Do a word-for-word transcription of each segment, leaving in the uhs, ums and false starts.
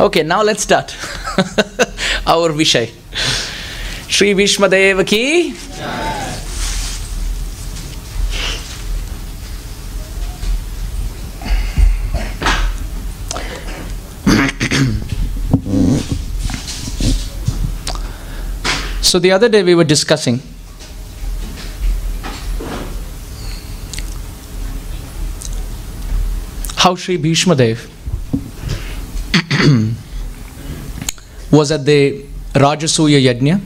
Okay, now let's start our Vishay. Shri Bhishma Deva ki Jai. So the other day we were discussing how Sri Bhishma Dev was at the Rajasuya Yajna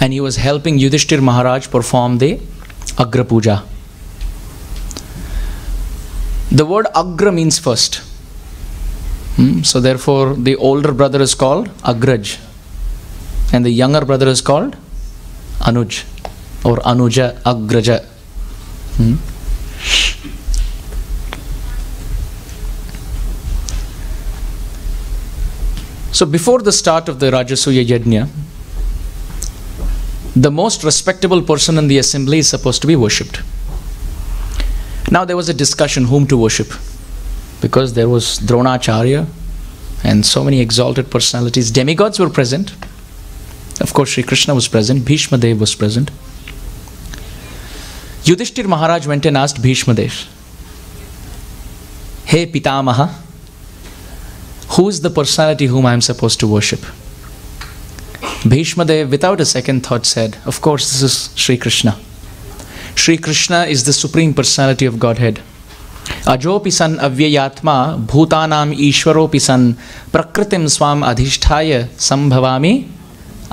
and he was helping Yudhishthir Maharaj perform the Agra Puja. The word Agra means first. Hmm? So therefore the older brother is called Agraj and the younger brother is called Anuj or Anuja Agraja. Hmm? So before the start of the Rajasuya Yajna, the most respectable person in the assembly is supposed to be worshipped. Now there was a discussion whom to worship, because there was Dronacharya and so many exalted personalities. Demigods were present. Of course Sri Krishna was present, Bhishma Dev was present. Yudhishthir Maharaj went and asked Bhishma Dev, "Hey Pitamaha, who is the personality whom I am supposed to worship?" Bhishma Dev, without a second thought, said, "Of course, this is Sri Krishna. Sri Krishna is the Supreme Personality of Godhead. Ajopi san avyayatma bhutanam ishwaropi san prakritim swam adhishthaya sambhavami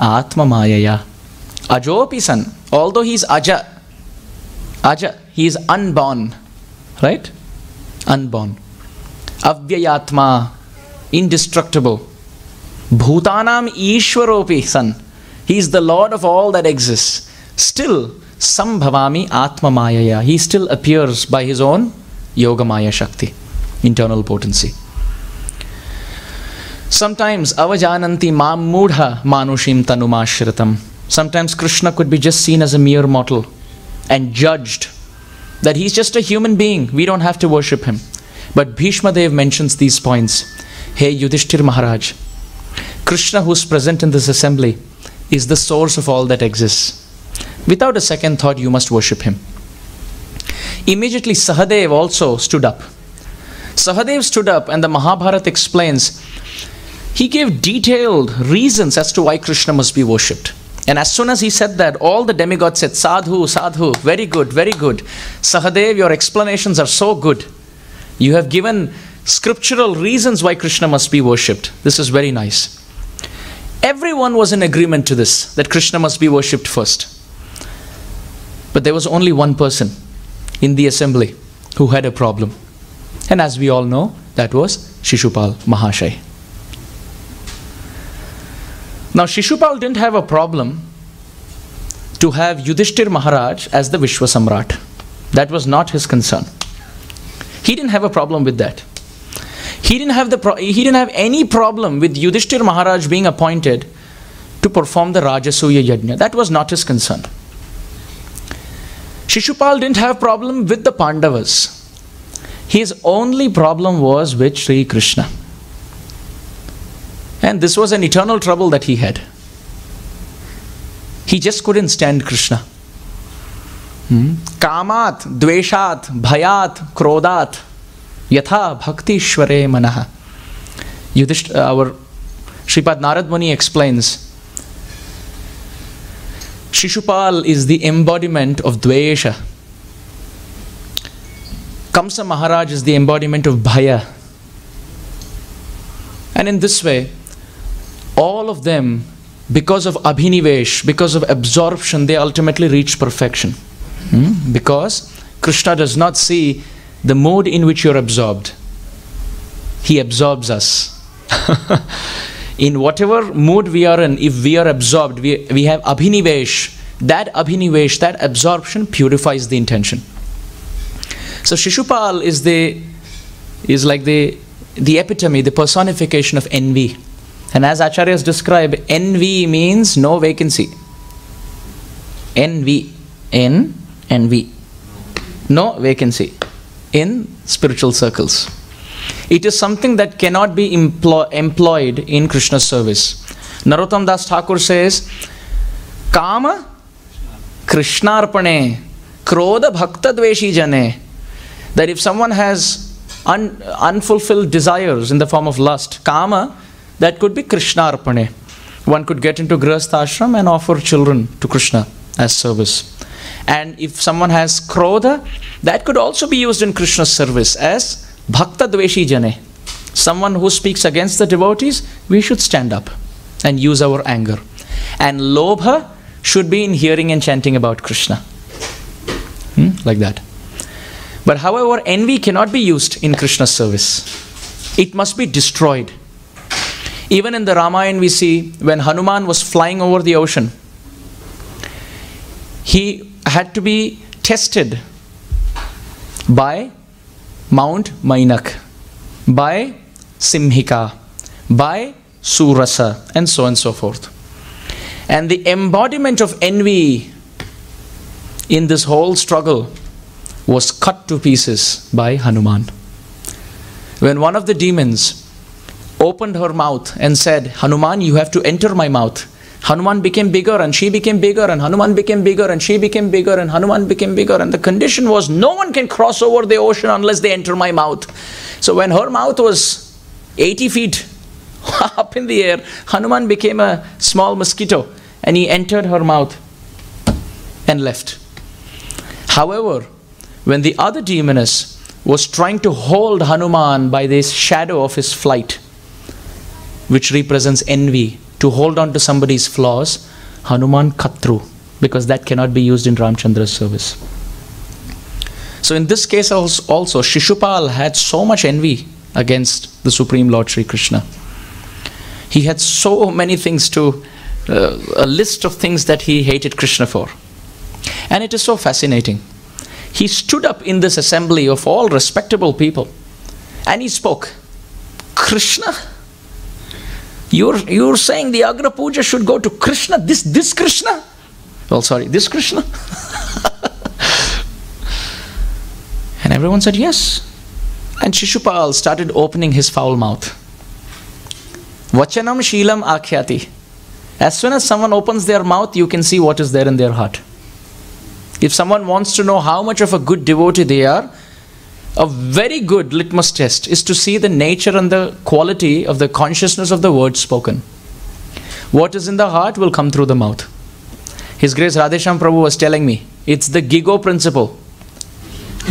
atma mayaya." Ajopi san, although he is aja, aja, he is unborn, right? Unborn. Avyayatma, indestructible. Bhutanam Ishwaropi san, he is the Lord of all that exists. Still, Sambhavami Atma Mayaya, he still appears by his own Yoga Maya Shakti, internal potency. Sometimes, Avajananti Mam Mudha Manushim Tanumashritam. Sometimes Krishna could be just seen as a mere mortal and judged that he's just a human being, we don't have to worship him. But Bhishma Dev mentions these points. "Hey Yudhishthir Maharaj, Krishna, who is present in this assembly, is the source of all that exists. Without a second thought, you must worship him." Immediately Sahadev also stood up. Sahadev stood up, and the Mahabharata explains, he gave detailed reasons as to why Krishna must be worshipped. And as soon as he said that, all the demigods said, "Sadhu, Sadhu, very good, very good. Sahadev, your explanations are so good. You have given scriptural reasons why Krishna must be worshipped. This is very nice." Everyone was in agreement to this, that Krishna must be worshipped first. But there was only one person in the assembly who had a problem. And as we all know, that was Shishupal Mahashay. Now Shishupal didn't have a problem to have Yudhishthir Maharaj as the Vishwa Samrat. That was not his concern. He didn't have a problem with that. He didn't have the pro he didn't have any problem with Yudhishthir Maharaj being appointed to perform the Rajasuya Yajna. That was not his concern. Shishupal didn't have problem with the Pandavas. His only problem was with Sri Krishna. And this was an eternal trouble that he had. He just couldn't stand Krishna. Hmm? Kamat, dveshat, bhayat, krodat, yatha bhakti shvare manaha. Yudhishth, uh, our Shripad Narad Muni explains, Shishupal is the embodiment of dvesha. Kamsa Maharaj is the embodiment of bhaya. And in this way, all of them, because of abhinivesh, because of absorption, they ultimately reach perfection. Hmm? Because Krishna does not see the mode in which you're absorbed. He absorbs us. In whatever mood we are in, if we are absorbed, we, we have abhinivesh. That abhinivesh, that absorption purifies the intention. So Shishupal is the is like the, the epitome, the personification of envy. And as Acharyas describe, envy means no vacancy. Envy. N and V. No vacancy in spiritual circles. It is something that cannot be employ, employed in Krishna's service. Narottam Das Thakur says, Kama Krishnarpane Krodha Bhakta Dveshi Jane. That if someone has un, unfulfilled desires in the form of lust, Kama, that could be Krishnarpane. One could get into Grihastha Ashram and offer children to Krishna as service. And if someone has Krodha, that could also be used in Krishna's service as Bhakta Dveshi Jane. Someone who speaks against the devotees, we should stand up and use our anger. And Lobha should be in hearing and chanting about Krishna. Hmm? Like that. But however, envy cannot be used in Krishna's service. It must be destroyed. Even in the Ramayana we see, when Hanuman was flying over the ocean, he had to be tested by Mount Mainak, by Simhika, by Surasa, and so on and so forth. And the embodiment of envy in this whole struggle was cut to pieces by Hanuman. When one of the demons opened her mouth and said, Hanuman, you have to enter my mouth. Hanuman became bigger and she became bigger and Hanuman became bigger and she became bigger and Hanuman became bigger. And the condition was, no one can cross over the ocean unless they enter my mouth. So when her mouth was eighty feet up in the air, Hanuman became a small mosquito and he entered her mouth and left. However, when the other demoness was trying to hold Hanuman by this shadow of his flight, which represents envy, to hold on to somebody's flaws, Hanuman cut through, because that cannot be used in Ramchandra's service. So in this case also, Shishupal had so much envy against the Supreme Lord Sri Krishna. He had so many things to, uh, a list of things that he hated Krishna for. And it is so fascinating. He stood up in this assembly of all respectable people and he spoke, Krishna? You're, you're saying the Agra Puja should go to Krishna, this, this Krishna? Well, sorry, this Krishna? And everyone said yes. And Shishupal started opening his foul mouth. Vachanam Shilam Akhyati. As soon as someone opens their mouth, you can see what is there in their heart. If someone wants to know how much of a good devotee they are, a very good litmus test is to see the nature and the quality of the consciousness of the word spoken. What is in the heart will come through the mouth. His Grace Radhesham Prabhu was telling me, it's the Gigo principle.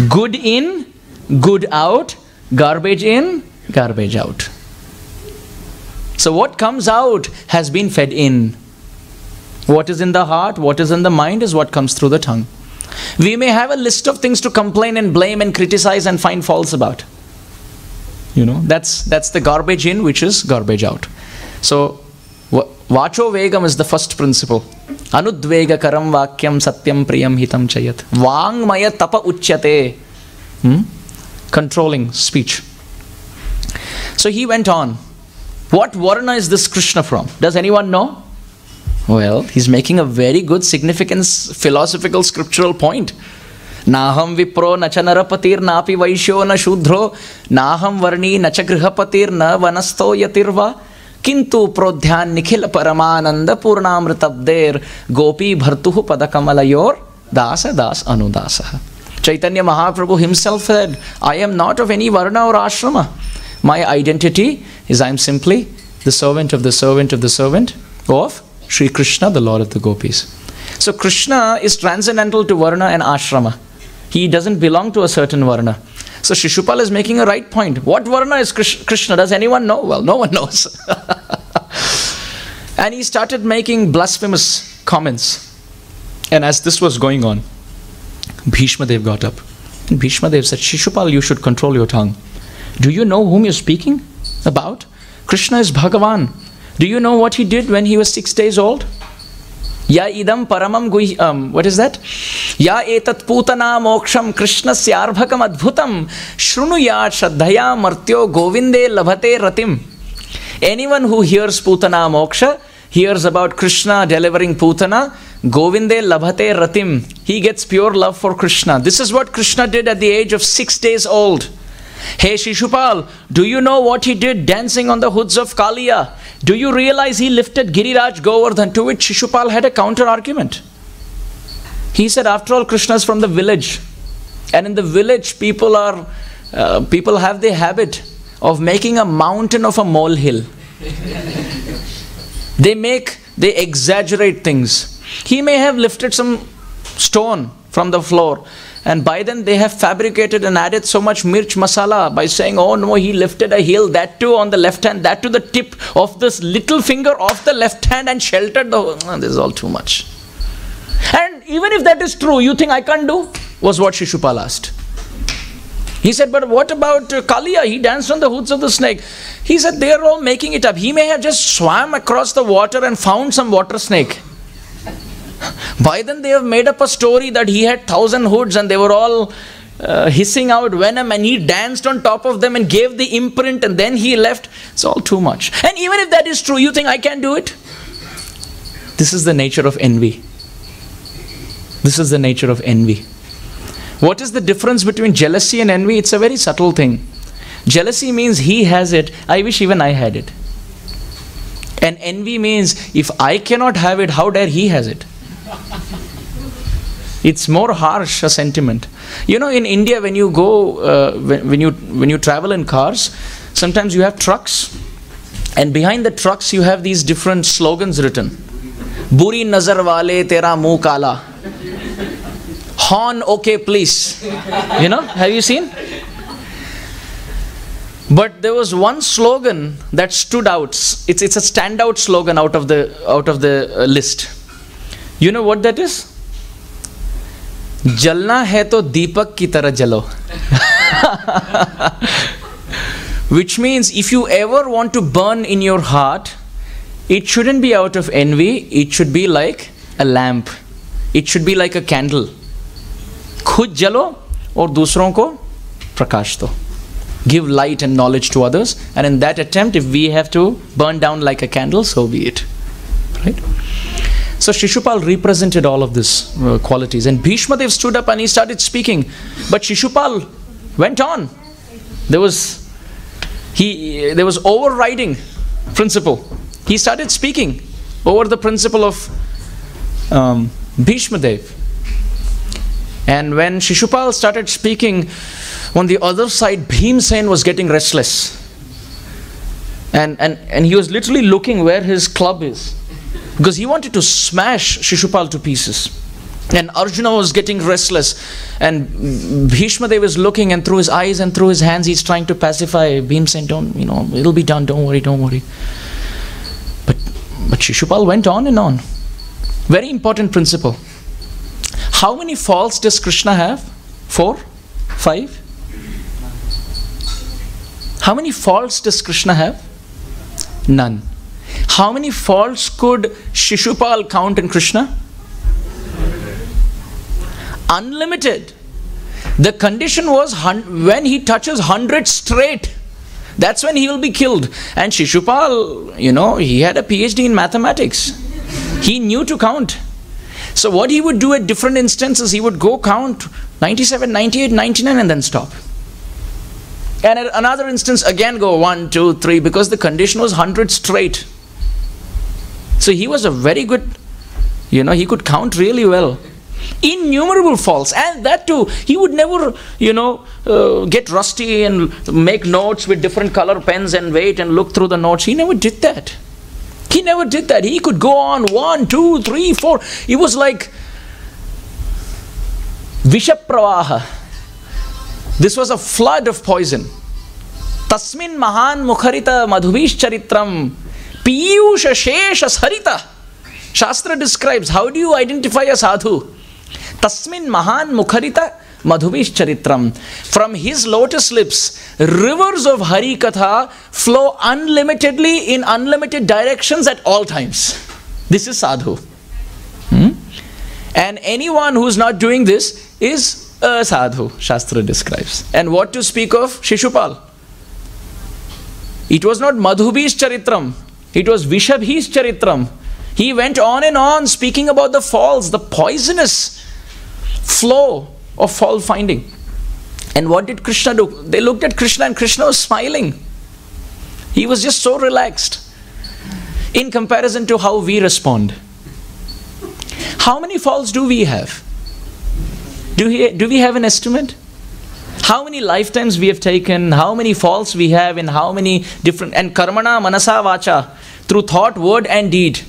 Good in, good out, garbage in, garbage out. So what comes out has been fed in. What is in the heart, what is in the mind is what comes through the tongue. We may have a list of things to complain and blame and criticize and find faults about. You know, that's, that's the garbage in, which is garbage out. So, Vacho Vegam is the first principle. Anudvega karam vakyam satyam priyam hitam chayat. Vang maya tapa uchyate. Hmm? Controlling speech. So he went on. What varna is this Krishna from? Does anyone know? Well, he's making a very good, significant, philosophical, scriptural point. Naham vipro nacha narapatir napi vaishyo na shudro naham varni nacha grihapatir na vanasto yatirva kintu prodhyan nikhil paramananda purnamritabder gopi bhartuhu padakamalayor dasa das anudasa. Chaitanya Mahaprabhu himself said, I am not of any varna or ashrama. My identity is I am simply the servant of the servant of the servant of Sri Krishna, the Lord of the Gopis. So Krishna is transcendental to varna and ashrama. He doesn't belong to a certain varna. So Shishupal is making a right point. What varna is Krishna? Does anyone know? Well, no one knows. And he started making blasphemous comments. And as this was going on, Bhishma Dev got up. And Bhishma Dev said, Shishupal, you should control your tongue. Do you know whom you're speaking about? Krishna is Bhagavan. Do you know what he did when he was six days old? Ya idam paramam guhyam. What is that? Ya etat putana moksham krishnasya arbhakam adbhutam shrunuyat shraddhaya martyo govinde labhate ratim. Anyone who hears putana moksha, hears about Krishna delivering putana, govinde labhate ratim. He gets pure love for Krishna. This is what Krishna did at the age of six days old. Hey Shishupal, do you know what he did dancing on the hoods of Kaliya? Do you realize he lifted Giriraj Govardhan? To which Shishupal had a counter argument. He said, after all, Krishna is from the village, and in the village people are uh, people have the habit of making a mountain of a molehill. They make, they exaggerate things. He may have lifted some stone from the floor, and by then they have fabricated and added so much mirch masala by saying, oh no, he lifted a hill, that too on the left hand, that to the tip of this little finger of the left hand, and sheltered the whole. Oh, this is all too much. And even if that is true, you think I can't do? Was what Shishupal asked. He said, but what about uh, Kaliya? He danced on the hoods of the snake. He said, they are all making it up. He may have just swam across the water and found some water snake. By then they have made up a story that he had thousand hoods and they were all uh, hissing out venom, and he danced on top of them and gave the imprint and then he left. It's all too much. And even if that is true, you think I can do it? This is the nature of envy. This is the nature of envy. What is the difference between jealousy and envy? It's a very subtle thing. Jealousy means he has it, I wish even I had it. And envy means if I cannot have it, how dare he has it? It's more harsh a sentiment. You know, in India, when you go, uh, when, when you when you travel in cars, sometimes you have trucks, and behind the trucks you have these different slogans written. Buri nazar wale tera muh kala. Horn, okay, please. You know, have you seen? But there was one slogan that stood out. It's it's a standout slogan out of the out of the uh, list. You know what that is? Jalna hai to deepak ki tarah jalo. Which means if you ever want to burn in your heart, it shouldn't be out of envy. It should be like a lamp. It should be like a candle. Khud jalo aur dusron ko prakash do. Give light and knowledge to others. And in that attempt, if we have to burn down like a candle, so be it. Right? So Shishupal represented all of these uh, qualities, and Bhishma Dev stood up and he started speaking, but Shishupal went on. There was he there was overriding principle. He started speaking over the principle of um, Bhishma Dev. And when Shishupal started speaking, on the other side Bhimsen was getting restless, and and and he was literally looking where his club is, because he wanted to smash Shishupal to pieces. And Arjuna was getting restless, and Bhishma Dev was looking, and through his eyes and through his hands he's trying to pacify Bhimsen. Don't, you know, it'll be done, don't worry, don't worry. But, but Shishupal went on and on. Very important principle. How many faults does Krishna have? Four? Five? How many faults does Krishna have? None. How many faults could Shishupal count in Krishna? Unlimited. The condition was when he touches one hundred straight, that's when he will be killed. And Shishupal, you know, he had a PhD in mathematics. He knew to count. So what he would do at different instances, he would go count ninety-seven, ninety-eight, ninety-nine and then stop. And at another instance again go one, two, three, because the condition was one hundred straight. So he was a very good, you know, he could count really well. Innumerable faults, and that too, he would never, you know, uh, get rusty and make notes with different color pens and wait and look through the notes. He never did that. He never did that. He could go on one, two, three, four. It was like Vishapravaha. This was a flood of poison. Tasmin mahan mukharita madhuvish charitram. Piyusha shesha sarita. Shastra describes, how do you identify a sadhu? Tasmin mahan mukharita madhuvish charitram. From his lotus lips, rivers of Hari Katha flow unlimitedly in unlimited directions at all times. This is sadhu. Hmm? And anyone who is not doing this is a sadhu, Shastra describes. And what to speak of Shishupal? It was not Madhubhi's charitram. It was Vishabhi's charitram. He went on and on speaking about the falls, the poisonous flow of fault finding. And what did Krishna do? They looked at Krishna and Krishna was smiling. He was just so relaxed in comparison to how we respond. How many falls do we have? Do we, do we have an estimate? How many lifetimes we have taken, how many falls we have, and how many different, and karmana manasa vacha, through thought, word and deed.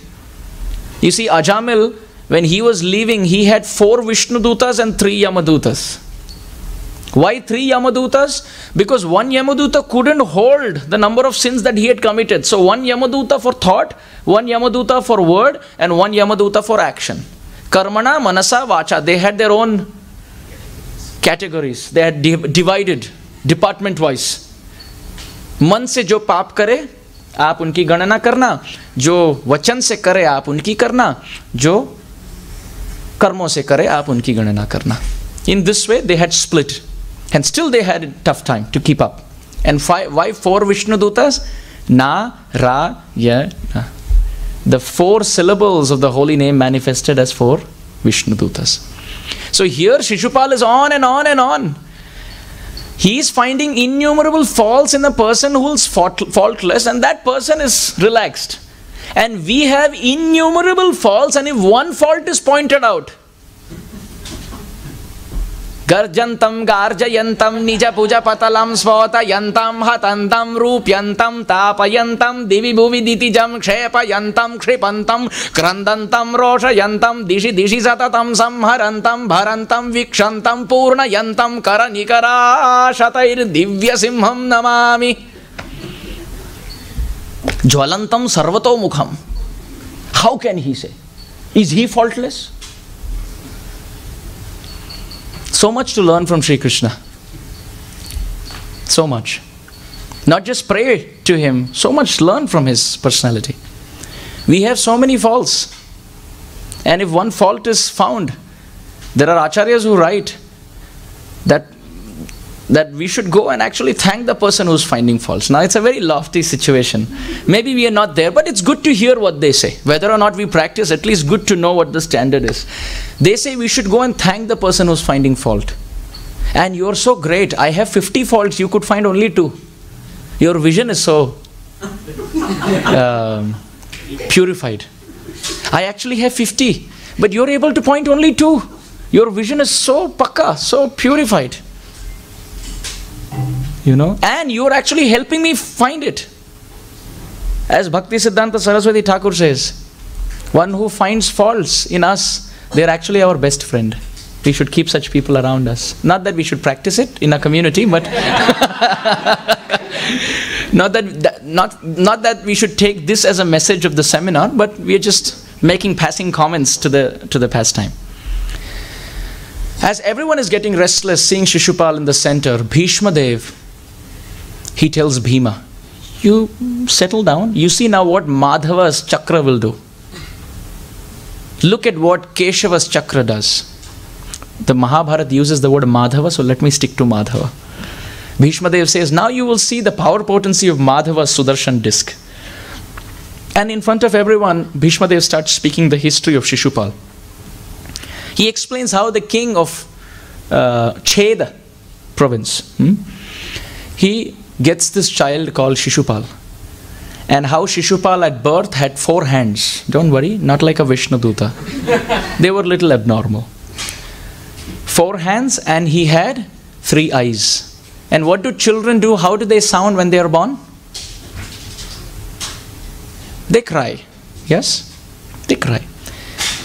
You see, Ajamil, when he was leaving, he had four Vishnudutas and three Yamadutas. Why three Yamadutas? Because one Yamaduta couldn't hold the number of sins that he had committed. So one Yamaduta for thought, one Yamaduta for word, and one Yamaduta for action. Karmana, manasa, vacha, they had their own categories. They had divided department-wise. Man se jo paap kare, aap unki ganana karna. Jo vachan se kare, aap unki karna. Jo karmo se kare, aap unki ganana karna. In this way, they had split. And still they had a tough time to keep up. And five, why four Vishnudutas? Na, Ra, Ya, Na. The four syllables of the holy name manifested as four Vishnudutas. So here Shishupal is on and on and on. He is finding innumerable faults in a person who is faultless, and that person is relaxed. And we have innumerable faults, and if one fault is pointed out, Garjantam garjayantam nija puja patalam svata yantam hatantam rupyantam tapayantam divibuviditijam kshepayantam kripantam krandantam roshayantam dishi dishi satatam samharantam bharantam vikshantam purnayantam karanikara shatair divya simham namami jwalantam sarvato mukham. How can he say? Is he faultless? So much to learn from Sri Krishna. So much. Not just pray to him, so much learn from his personality. We have so many faults. And if one fault is found, there are acharyas who write that, that we should go and actually thank the person who's finding faults. Now it's a very lofty situation. Maybe we are not there, but it's good to hear what they say. Whether or not we practice, at least good to know what the standard is. They say we should go and thank the person who's finding fault. And you're so great. I have fifty faults. You could find only two. Your vision is so um, purified. I actually have fifty, but you're able to point only two. Your vision is so pakka, so purified. You know, and you're actually helping me find it. As Bhakti Siddhanta Saraswati Thakur says, one who finds faults in us, they're actually our best friend. We should keep such people around us. Not that we should practice it in our community, but not that not not that we should take this as a message of the seminar, but we're just making passing comments to the to the pastime. As everyone is getting restless, seeing Shishupal in the center, Bhishma Dev, he tells Bhima, "You settle down. You see now what Madhava's chakra will do. Look at what Keshava's chakra does." The Mahabharata uses the word Madhava, so let me stick to Madhava. Bhishma Dev says, now you will see the power potency of Madhava's Sudarshan disc. And in front of everyone, Bhishma Dev starts speaking the history of Shishupal. He explains how the king of uh, Chheda province, hmm, he gets this child called Shishupal. And how Shishupal at birth had four hands. Don't worry, not like a Vishnuduta. They were little abnormal. Four hands, and he had three eyes. And what do children do? How do they sound when they are born? They cry. Yes? They cry.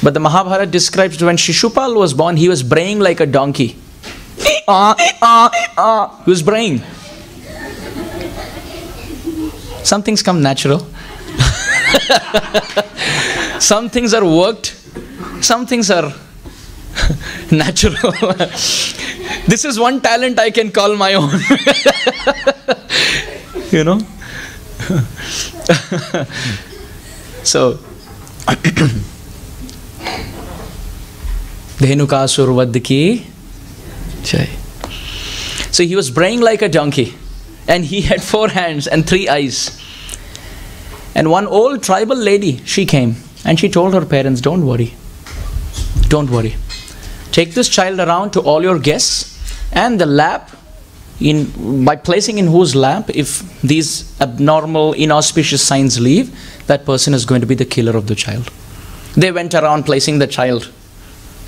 But the Mahabharata describes when Shishupal was born, he was braying like a donkey. Ah, ah, ah. He was braying. Some things come natural. Some things are worked. Some things are natural. This is one talent I can call my own. You know? So, Dhenukasur vad ki jai. So he was braying like a donkey. And he had four hands and three eyes. And one old tribal lady, she came and she told her parents, don't worry, don't worry. Take this child around to all your guests, and the lap in, by placing in whose lap, if these abnormal, inauspicious signs leave, that person is going to be the killer of the child. They went around placing the child,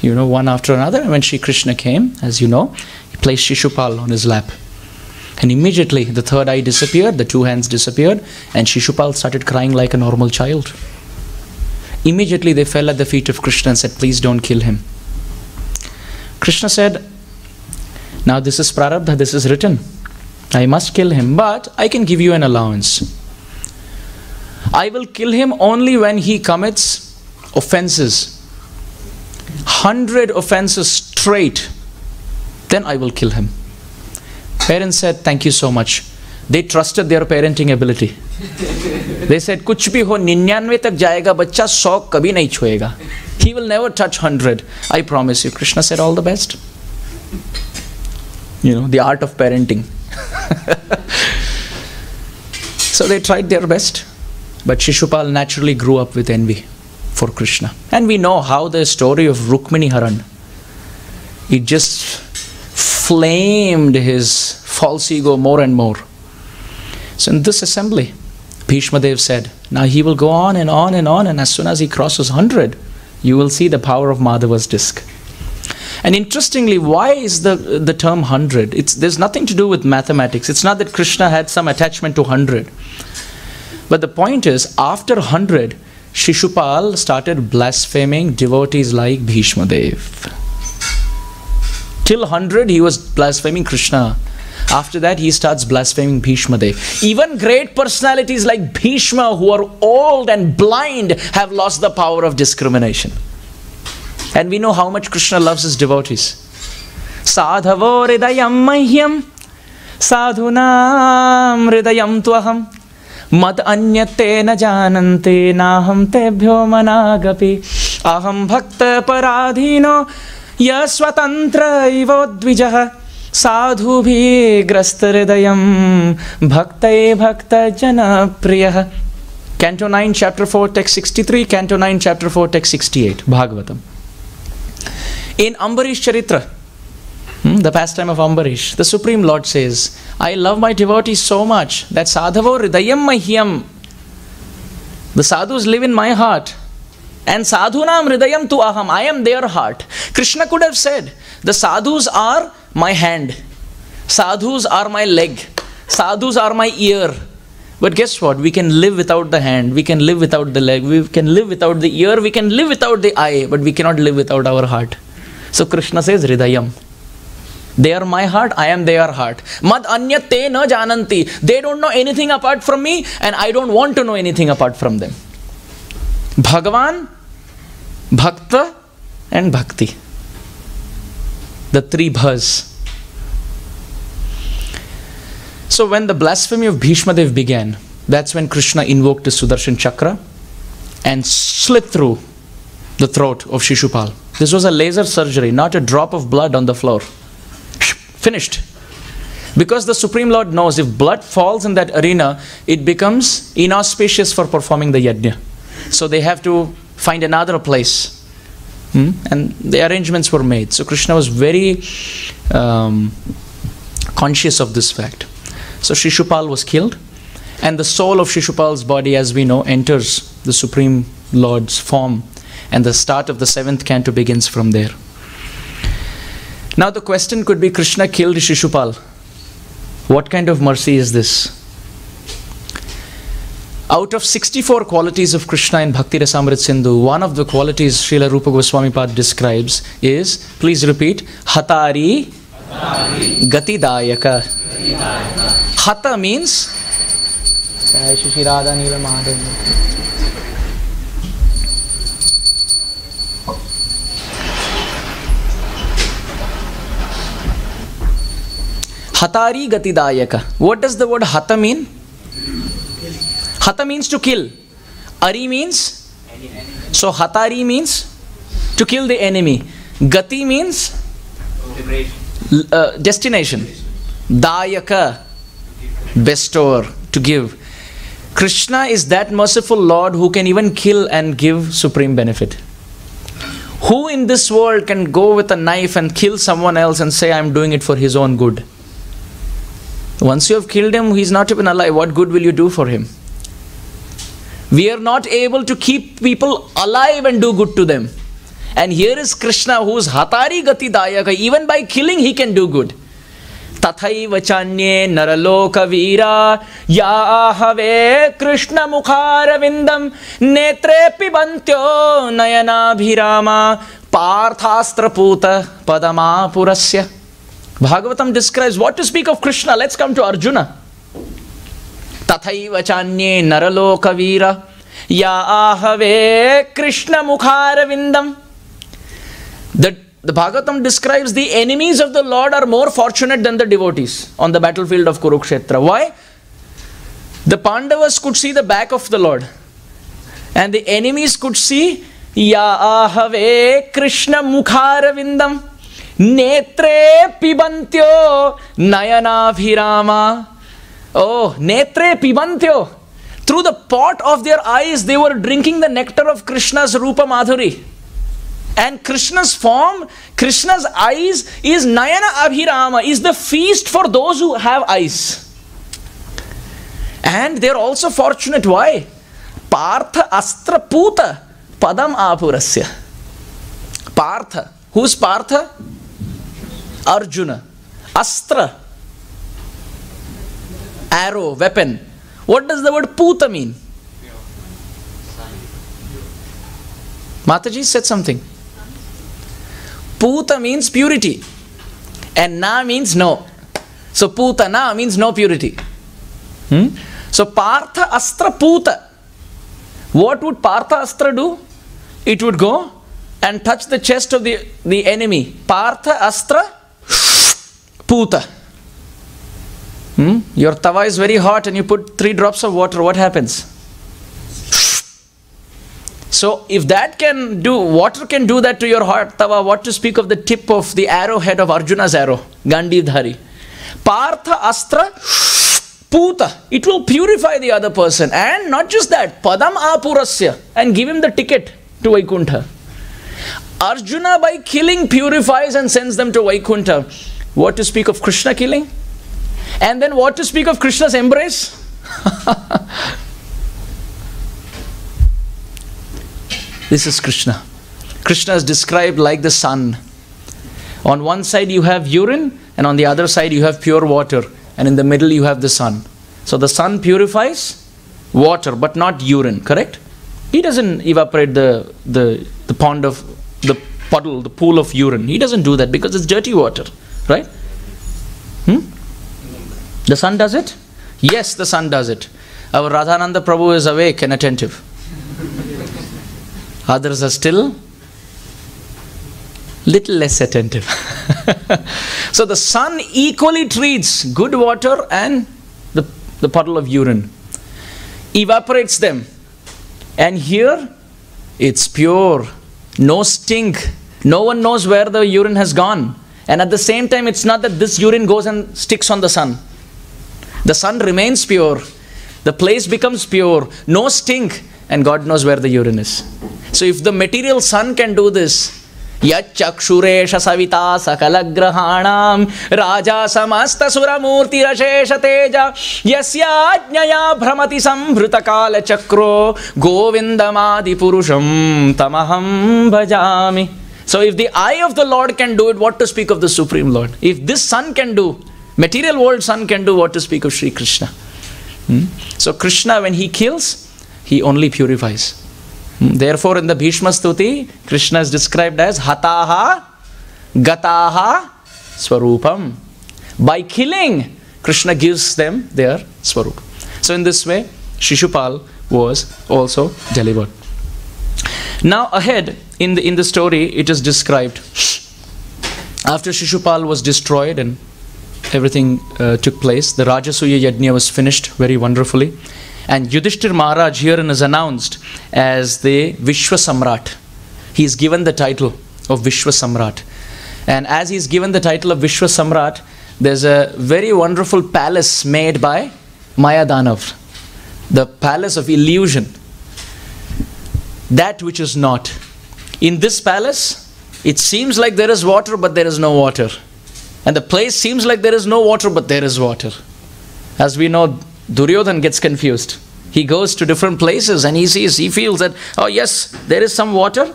you know, one after another. And when Sri Krishna came, as you know, he placed Shishupal on his lap. And immediately the third eye disappeared, the two hands disappeared, and Shishupal started crying like a normal child. Immediately they fell at the feet of Krishna and said, please don't kill him. Krishna said, now this is Prarabdha, this is written. I must kill him, but I can give you an allowance. I will kill him only when he commits offenses. Hundred offenses straight, then I will kill him. Parents said, thank you so much. They trusted their parenting ability. They said, kuch bhi ho, ninyanve tak jayega, bachcha sau kabhi nahi choega. He will never touch hundred, I promise you. Krishna said, all the best. You know, the art of parenting. So they tried their best. But Shishupal naturally grew up with envy for Krishna. And we know how the story of Rukmini Haran, it just flamed his false ego more and more. So in this assembly, Bhishma Dev said, now he will go on and on and on, and as soon as he crosses one hundred, you will see the power of Madhava's disc. And interestingly, why is the, the term one hundred? It's, there's nothing to do with mathematics. It's not that Krishna had some attachment to one hundred. But the point is, after one hundred, Shishupal started blaspheming devotees like Bhishma Dev. Till one hundred, he was blaspheming Krishna. After that, he starts blaspheming Bhishma Dev. Even great personalities like Bhishma, who are old and blind, have lost the power of discrimination. And we know how much Krishna loves his devotees. Sadhavo hridayam mahyam, sadhunam hridayam twaham. Mad anyate na janante naham tebhyo managapi aham bhakta paradhino yasvatantra ivodvijaha sadhu bhi grastridayam bhaktay bhakta janapriyaha. Canto nine, chapter four, text sixty-three, Canto nine, chapter four, text sixty-eight, Bhagavatam. In Ambarish Charitra, the pastime of Ambarish, the Supreme Lord says, I love my devotees so much that sadhavo hridayam mahyam. The sadhus live in my heart. And sadhunam hridayam tu aham. I am their heart. Krishna could have said, the sadhus are my hand. Sadhus are my leg. Sadhus are my ear. But guess what? We can live without the hand. We can live without the leg. We can live without the ear. We can live without the eye. But we cannot live without our heart. So Krishna says, hridayam. They are my heart, I am their heart. Mad anyate na jananti. They don't know anything apart from me, and I don't want to know anything apart from them. Bhagavan, Bhakta, and Bhakti. The three bhas. So when the blasphemy of Bhishma Dev began, that's when Krishna invoked his Sudarshan Chakra and slit through the throat of Shishupal. This was a laser surgery, not a drop of blood on the floor. Finished. Because the Supreme Lord knows if blood falls in that arena, it becomes inauspicious for performing the yajna. So they have to find another place. Hmm? And the arrangements were made. So Krishna was very um, conscious of this fact. So Shishupal was killed. And the soul of Shishupal's body, as we know, enters the Supreme Lord's form. And the start of the seventh canto begins from there. Now the question could be, Krishna killed Shishupal. What kind of mercy is this? Out of sixty-four qualities of Krishna in Bhakti Rasamrit Sindhu, one of the qualities Srila Rupa Goswami Pad describes is, please repeat, Hatari, Hatari. Gatidayaka. Gatidayaka. Hata means? Hatari Gatidayaka. What does the word Hata mean? Hata means to kill. Ari means? So Hatari means to kill the enemy. Gati means? Uh, destination. Dayaka. Bestower. To give. Krishna is that merciful Lord who can even kill and give supreme benefit. Who in this world can go with a knife and kill someone else and say, I'm doing it for his own good? Once you have killed him, he is not even alive. What good will you do for him? We are not able to keep people alive and do good to them. And here is Krishna, who is Hatari Gati Dayaka. Even by killing, he can do good. Tathaiva chanye naraloka veera yahave Krishna mukharavindam netre pibantyo nayanabhirama parthastraputa padama purasya. Bhagavatam describes what to speak of Krishna. Let's come to Arjuna. Tathaiva chanye naraloka veera yahave Krishna mukharavindam. The The Bhagavatam describes the enemies of the Lord are more fortunate than the devotees on the battlefield of Kurukshetra. Why? The Pandavas could see the back of the Lord, and the enemies could see Yahave Krishna Mukharavindam Netre Pibantyo Nayanabhirama. Oh, Netre Pibantyo. Through the pot of their eyes, they were drinking the nectar of Krishna's Rupa Madhuri. And Krishna's form, Krishna's eyes is Nayana Abhirama, is the feast for those who have eyes. And they are also fortunate. Why? Partha Astraputa Padam Apurasya. Partha. Who's Partha? Arjuna. Astra. Arrow, weapon. What does the word Puta mean? Mataji said something. Puta means purity, and na means no. So puta na means no purity. Hmm? So Partha Astra Puta. What would Partha Astra do? It would go and touch the chest of the, the enemy. Partha Astra Puta. Hmm? Your tawa is very hot and you put three drops of water. What happens? So if that can do, water can do that to your heart, tawa, what to speak of the tip of the arrowhead of Arjuna's arrow, Gandhidhari. Partha Astra Puta. It will purify the other person. And not just that, Padam Apurasya, and give him the ticket to Vaikuntha. Arjuna by killing purifies and sends them to Vaikuntha. What to speak of Krishna killing? And then what to speak of Krishna's embrace? This is Krishna. Krishna is described like the sun. On one side you have urine, and on the other side you have pure water, and in the middle you have the sun. So the sun purifies water, but not urine, correct? He doesn't evaporate the, the, the pond of, the puddle, the pool of urine. He doesn't do that because it's dirty water, right? Hmm? The sun does it? Yes, the sun does it. Our Radhananda Prabhu is awake and attentive. Others are still little less attentive. So the sun equally treats good water and the, the puddle of urine. Evaporates them. And here it's pure. No stink. No one knows where the urine has gone. And at the same time, it's not that this urine goes and sticks on the sun. The sun remains pure. The place becomes pure. No stink. And God knows where the urine is. So if the material sun can do this, Yachakshuresha savita sakalagrahanam raja samasta suramurti rashesha teja yasyajnaya bhramati sambhrutakala chakro govindamadi purusham tamaham bhajami. So if the eye of the Lord can do it, what to speak of the Supreme Lord? If this sun can do, material world sun can do, what to speak of Sri Krishna? Hmm? So Krishna, when he kills, he only purifies. Therefore, in the Bhishma Stuti, Krishna is described as Hataha Gataha Swarupam. By killing, Krishna gives them their Swarup. So in this way, Shishupal was also delivered. Now ahead, in the, in the story, it is described, after Shishupal was destroyed and everything uh, took place, the Rajasuya Yajna was finished very wonderfully. And Yudhishthir Maharaj herein is announced as the Vishwa Samrat. He is given the title of Vishwa Samrat. And as he is given the title of Vishwa Samrat, there's a very wonderful palace made by Mayadanav, the palace of illusion, that which is not. In this palace, it seems like there is water, but there is no water. And the place seems like there is no water, but there is water. As we know, Duryodhan gets confused. He goes to different places and he sees, he feels that, oh yes, there is some water,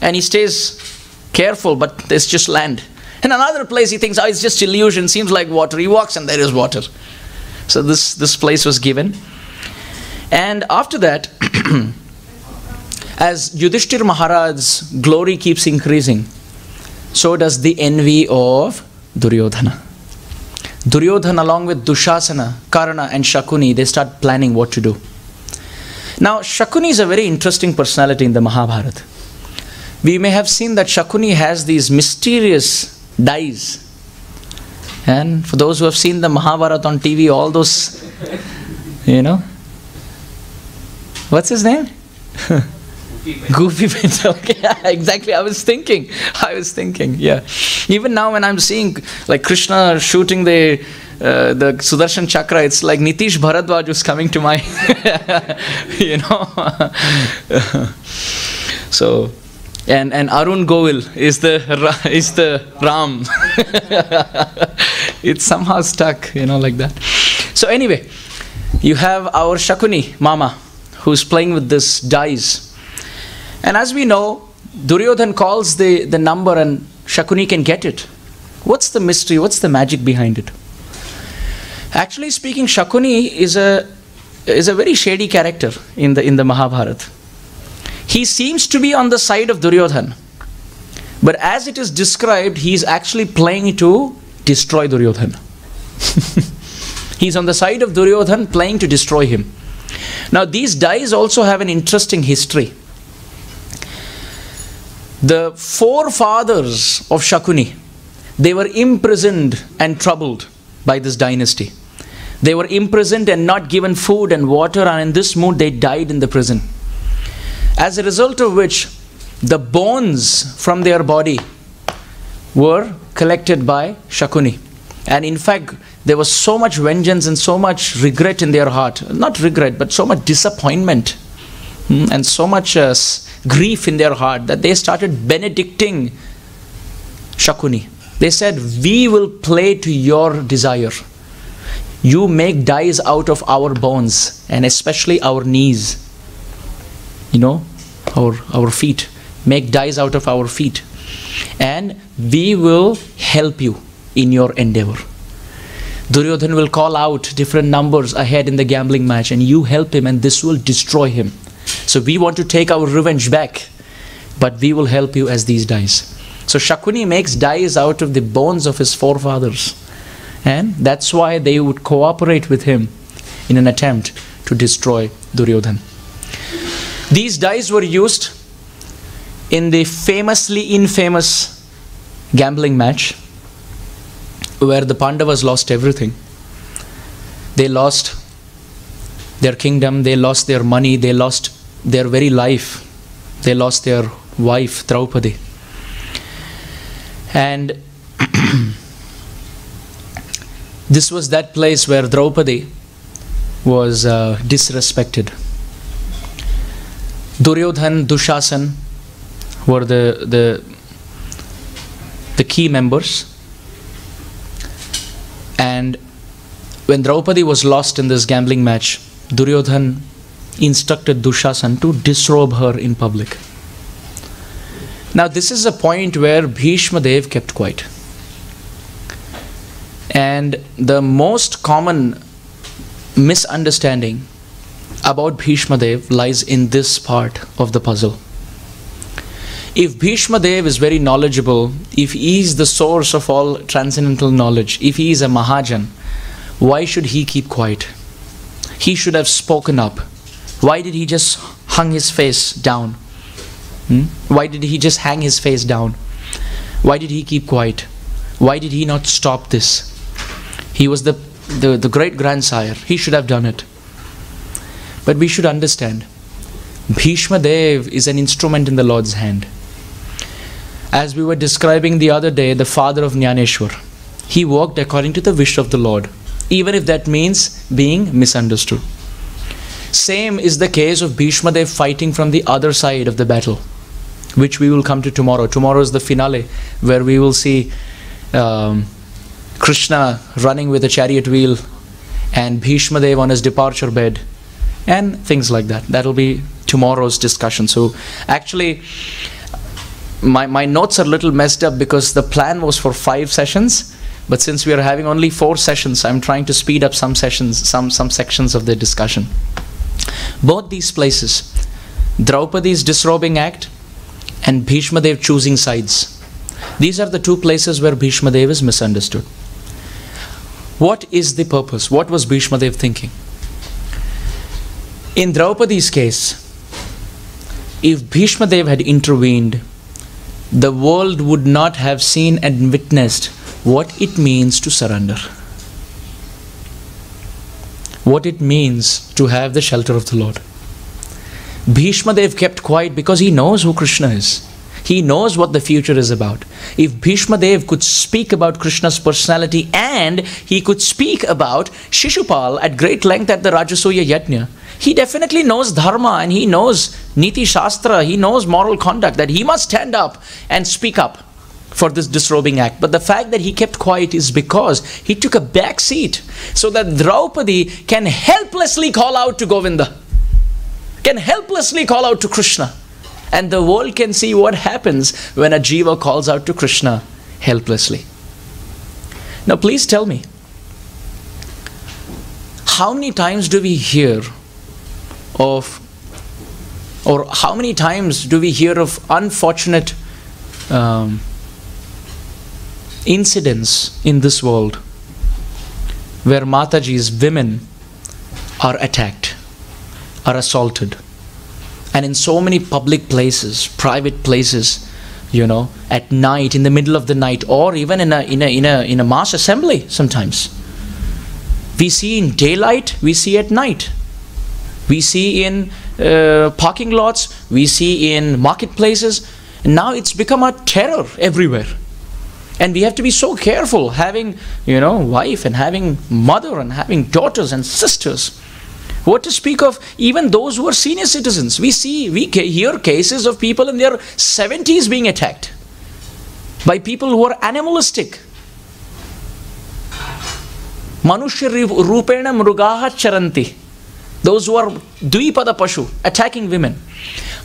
and he stays careful, but there's just land. In another place he thinks, oh, it's just illusion, seems like water. He walks and there is water. So this, this place was given. And after that, as Yudhishthira Maharaj's glory keeps increasing, so does the envy of Duryodhana. Duryodhana, along with Dushasana, Karna and Shakuni, they start planning what to do. Now, Shakuni is a very interesting personality in the Mahabharata. We may have seen that Shakuni has these mysterious dyes. And for those who have seen the Mahabharata on T V, all those, you know, what's his name? Goofy Penta, okay, yeah, exactly. I was thinking, I was thinking, yeah. Even now when I'm seeing like Krishna shooting the uh, the Sudarshan Chakra, it's like Nitish Bharadwaj is coming to my, you know. So, and and Arun Govil is the is the Ram. It's somehow stuck, you know, like that. So anyway, you have our Shakuni Mama, who's playing with this dice. And as we know, Duryodhan calls the, the number and Shakuni can get it. What's the mystery? What's the magic behind it? Actually speaking, Shakuni is a, is a very shady character in the, in the Mahabharata. He seems to be on the side of Duryodhan. But as it is described, he's actually playing to destroy Duryodhan. He's on the side of Duryodhan, playing to destroy him. Now these dice also have an interesting history. The forefathers of Shakuni, they were imprisoned and troubled by this dynasty. They were imprisoned and not given food and water, and in this mood they died in the prison. As a result of which, the bones from their body were collected by Shakuni. And in fact, there was so much vengeance and so much regret in their heart. Not regret, but so much disappointment and so much uh, grief in their heart that they started benedicting Shakuni. They said, we will play to your desire. You make dyes out of our bones and especially our knees, you know, our, our feet. Make dyes out of our feet and we will help you in your endeavor. Duryodhan will call out different numbers ahead in the gambling match and you help him and this will destroy him. So we want to take our revenge back, but we will help you as these dice. So Shakuni makes dice out of the bones of his forefathers. And that's why they would cooperate with him in an attempt to destroy Duryodhan. These dice were used in the famously infamous gambling match where the Pandavas lost everything. They lost their kingdom, they lost their money, they lost their very life, they lost their wife Draupadi. And this was that place where Draupadi was uh, disrespected. Duryodhan, Dushasan were the, the, the key members. And when Draupadi was lost in this gambling match, Duryodhan instructed Dushasan to disrobe her in public. Now this is a point where Bhishma Dev kept quiet. And the most common misunderstanding about Bhishma Dev lies in this part of the puzzle. If Bhishma Dev is very knowledgeable, if he is the source of all transcendental knowledge, if he is a Mahajan, why should he keep quiet? He should have spoken up. Why did he just hung his face down? Hmm? Why did he just hang his face down? Why did he keep quiet? Why did he not stop this? He was the, the, the great grandsire. He should have done it. But we should understand, Bhishma Dev is an instrument in the Lord's hand. As we were describing the other day, the father of Jnaneshwar, he walked according to the wish of the Lord, even if that means being misunderstood. Same is the case of Bhishma Dev fighting from the other side of the battle, which we will come to tomorrow. Tomorrow is the finale where we will see um, Krishna running with a chariot wheel and Bhishma Dev on his departure bed, and things like that. That'll be tomorrow's discussion. So actually my, my notes are a little messed up because the plan was for five sessions, but since we are having only four sessions, I'm trying to speed up some sessions, some, some sections of the discussion. Both these places, Draupadi's disrobing act and Bhishma Dev choosing sides, these are the two places where Bhishma Dev is misunderstood. What is the purpose? What was Bhishma Dev thinking? In Draupadi's case, if Bhishma Dev had intervened, the world would not have seen and witnessed what it means to surrender, what it means to have the shelter of the Lord. Bhishma Dev kept quiet because he knows who Krishna is. He knows what the future is about. If Bhishma Dev could speak about Krishna's personality, and he could speak about Shishupal at great length at the Rajasuya Yajna, he definitely knows Dharma and he knows Niti Shastra, he knows moral conduct, that he must stand up and speak up for this disrobing act. But the fact that he kept quiet is because he took a back seat so that Draupadi can helplessly call out to Govinda, can helplessly call out to Krishna. And the world can see what happens when a jiva calls out to Krishna helplessly. Now please tell me, how many times do we hear of, or how many times do we hear of unfortunate um, incidents in this world where Mataji's women are attacked, are assaulted? And in so many public places, private places, you know, at night, in the middle of the night, or even in a, in a, in a, in a mass assembly sometimes. We see in daylight, we see at night. We see in uh, parking lots, we see in marketplaces. And now it's become a terror everywhere. And we have to be so careful, having, you know, wife and having mother and having daughters and sisters. What to speak of even those who are senior citizens? We see, we hear cases of people in their seventies being attacked by people who are animalistic. Manushya rupena mrugaha charanti. Those who are dvipada pashu, attacking women.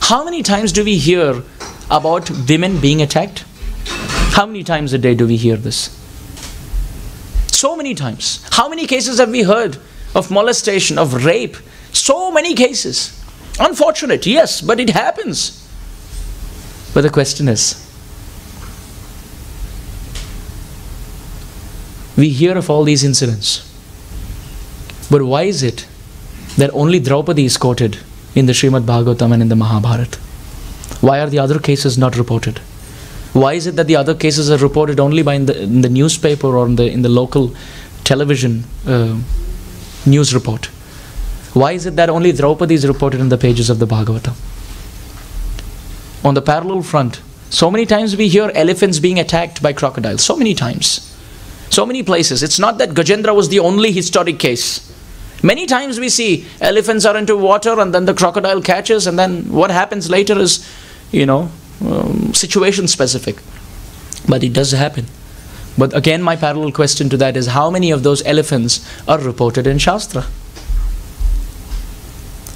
How many times do we hear about women being attacked? How many times a day do we hear this? So many times. How many cases have we heard of molestation, of rape? So many cases. Unfortunate, yes, but it happens. But the question is, we hear of all these incidents, but why is it that only Draupadi is quoted in the Srimad Bhagavatam and in the Mahabharata? Why are the other cases not reported? Why is it that the other cases are reported only by in the, in the newspaper or in the, in the local television uh, news report? Why is it that only Draupadi is reported in the pages of the Bhagavata? On the parallel front, so many times we hear elephants being attacked by crocodiles. So many times. So many places. It's not that Gajendra was the only historic case. Many times we see elephants are into water and then the crocodile catches, and then what happens later is, you know, um, situation specific. But it does happen. But again, my parallel question to that is, how many of those elephants are reported in Shastra?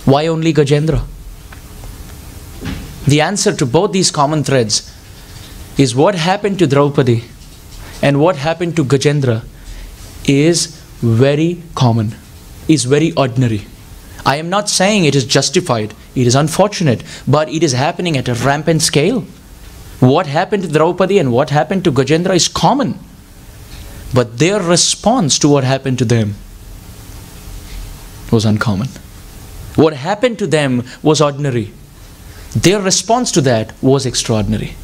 Why only Gajendra? The answer to both these common threads is what happened to Draupadi and what happened to Gajendra is very common, is very ordinary. I am not saying it is justified, it is unfortunate, but it is happening at a rampant scale. What happened to Draupadi and what happened to Gajendra is common. But their response to what happened to them was uncommon. What happened to them was ordinary. Their response to that was extraordinary.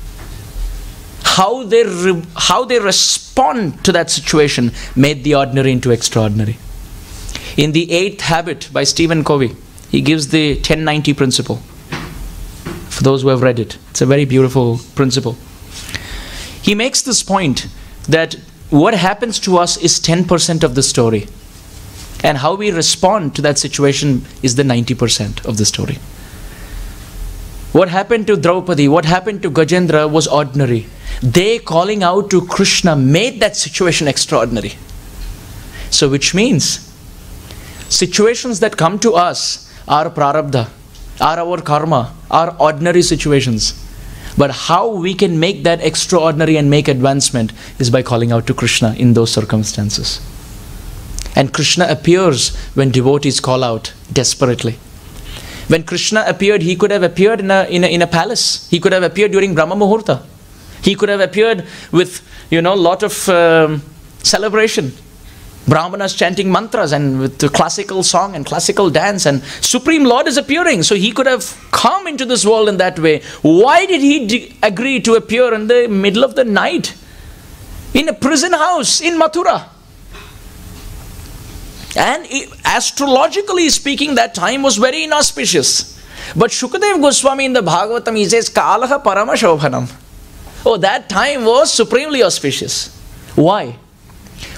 How they, re how they respond to that situation made the ordinary into extraordinary. In The Eighth Habit by Stephen Covey, he gives the ten ninety principle. For those who have read it, it's a very beautiful principle. He makes this point that what happens to us is ten percent of the story, and how we respond to that situation is the ninety percent of the story. What happened to Draupadi, what happened to Gajendra was ordinary. They calling out to Krishna made that situation extraordinary. So which means situations that come to us are prarabdha, are our karma, are ordinary situations. But how we can make that extraordinary and make advancement is by calling out to Krishna in those circumstances. And Krishna appears when devotees call out desperately. When Krishna appeared, he could have appeared in a, in a, in a palace. He could have appeared during Brahma Muhurta. He could have appeared with, you know, lot of um, celebration. Brahmanas chanting mantras and with the classical song and classical dance, and Supreme Lord is appearing. So he could have come into this world in that way. Why did he agree to appear in the middle of the night in a prison house in Mathura? And astrologically speaking, that time was very inauspicious. But Shukadeva Goswami in the Bhagavatam, he says, Kalaha Parama Shobhanam. Oh, that time was supremely auspicious. Why?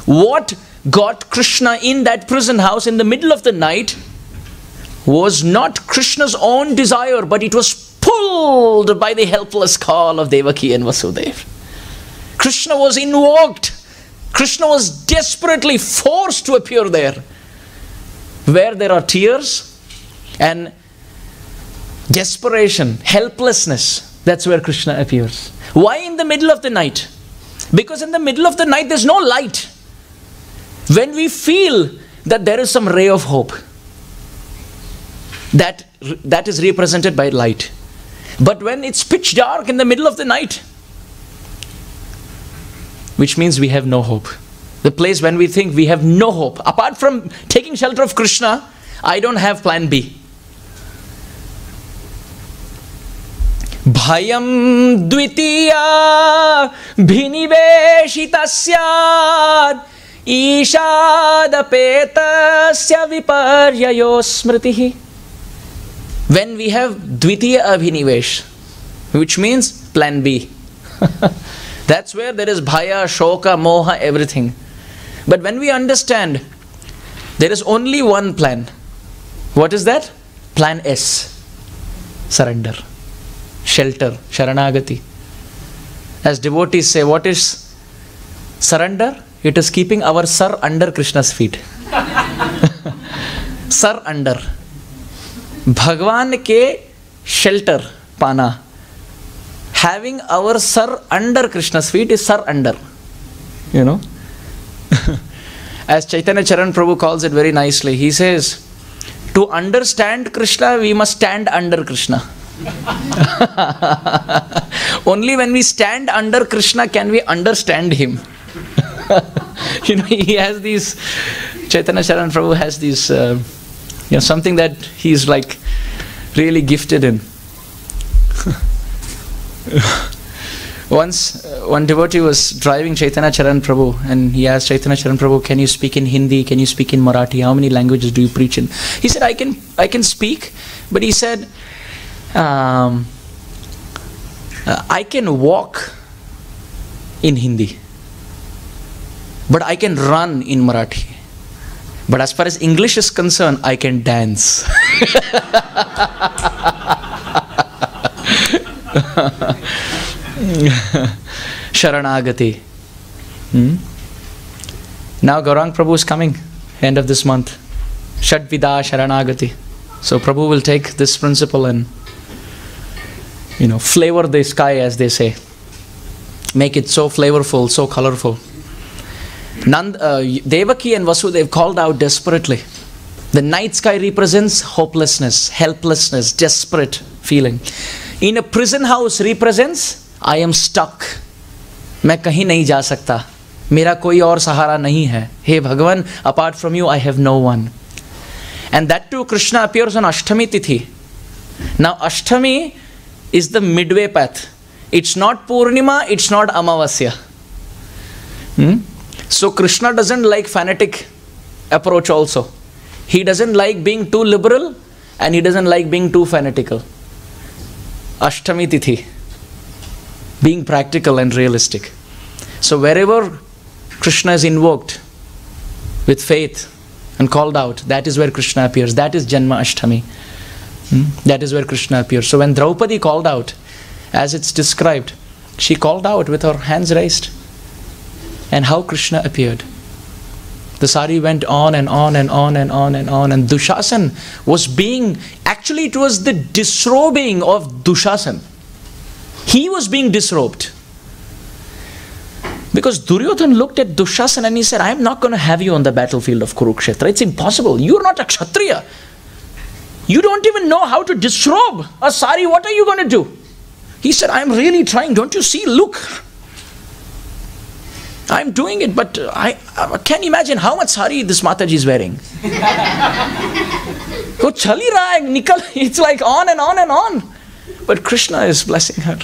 What got Krishna in that prison house in the middle of the night was not Krishna's own desire, but it was pulled by the helpless call of Devaki and Vasudeva. Krishna was invoked. Krishna was desperately forced to appear there. Where there are tears and desperation, helplessness, that's where Krishna appears. Why in the middle of the night? Because in the middle of the night there's no light. When we feel that there is some ray of hope, that, that is represented by light. But when it's pitch dark in the middle of the night, which means we have no hope. The place when we think we have no hope, apart from taking shelter of Krishna, I don't have plan B. Bhayam dvitiya bhiniveshitasya Ishadapetasya viparyayo smritihi. When we have dvitiya abhinivesh, which means plan B. That's where there is bhaya, shoka, moha, everything. But when we understand, there is only one plan. What is that? Plan S. Surrender. Shelter. Sharanagati. As devotees say, what is surrender? It is keeping our sar under Krishna's feet. Sar under. Bhagwan ke shelter pana. Having our sar under Krishna's feet is sar under. You know. As Chaitanya Charan Prabhu calls it very nicely, he says, to understand Krishna, we must stand under Krishna. Only when we stand under Krishna can we understand him. You know, he has these, Chaitanya Charan Prabhu has these, uh, you know, something that he's like really gifted in. Once, uh, one devotee was driving Chaitanya Charan Prabhu, and he asked Chaitanya Charan Prabhu, can you speak in Hindi, can you speak in Marathi, how many languages do you preach in? He said, I can, I can speak, but he said, um, uh, I can walk in Hindi. But I can run in Marathi. But as far as English is concerned, I can dance. Sharanagati. Hmm? Now Gaurang Prabhu is coming, end of this month. Shadvida Sharanagati. So Prabhu will take this principle and, you know, flavor the sky, as they say. Make it so flavorful, so colorful. Nand, uh, Devaki and Vasudeva called out desperately. The night sky represents hopelessness, helplessness, desperate feeling. In a prison house represents, I am stuck. Main kahin nahi ja sakta. Mera koi aur sahara nahi hai. Hey Bhagavan, apart from you I have no one. And that too Krishna appears on Ashtami Tithi. Now Ashtami is the midway path. It's not Purnima, it's not Amavasya. Hmm? So Krishna doesn't like fanatic approach also. He doesn't like being too liberal and he doesn't like being too fanatical. Ashtami Tithi, being practical and realistic. So wherever Krishna is invoked with faith and called out, that is where Krishna appears. That is Janma Ashtami. Hmm? That is where Krishna appears. So when Draupadi called out, as it's described, she called out with her hands raised. And how Krishna appeared. The sari went on and on and on and on and on, and Dushasan was being, actually it was the disrobing of Dushasan. He was being disrobed. Because Duryodhan looked at Dushasan and he said, I am not going to have you on the battlefield of Kurukshetra. It's impossible. You are not a Kshatriya. You don't even know how to disrobe a sari. What are you going to do? He said, I am really trying. Don't you see? Look. I am doing it, but I, I can't imagine how much sari this Mataji is wearing. It's like on and on and on. But Krishna is blessing her.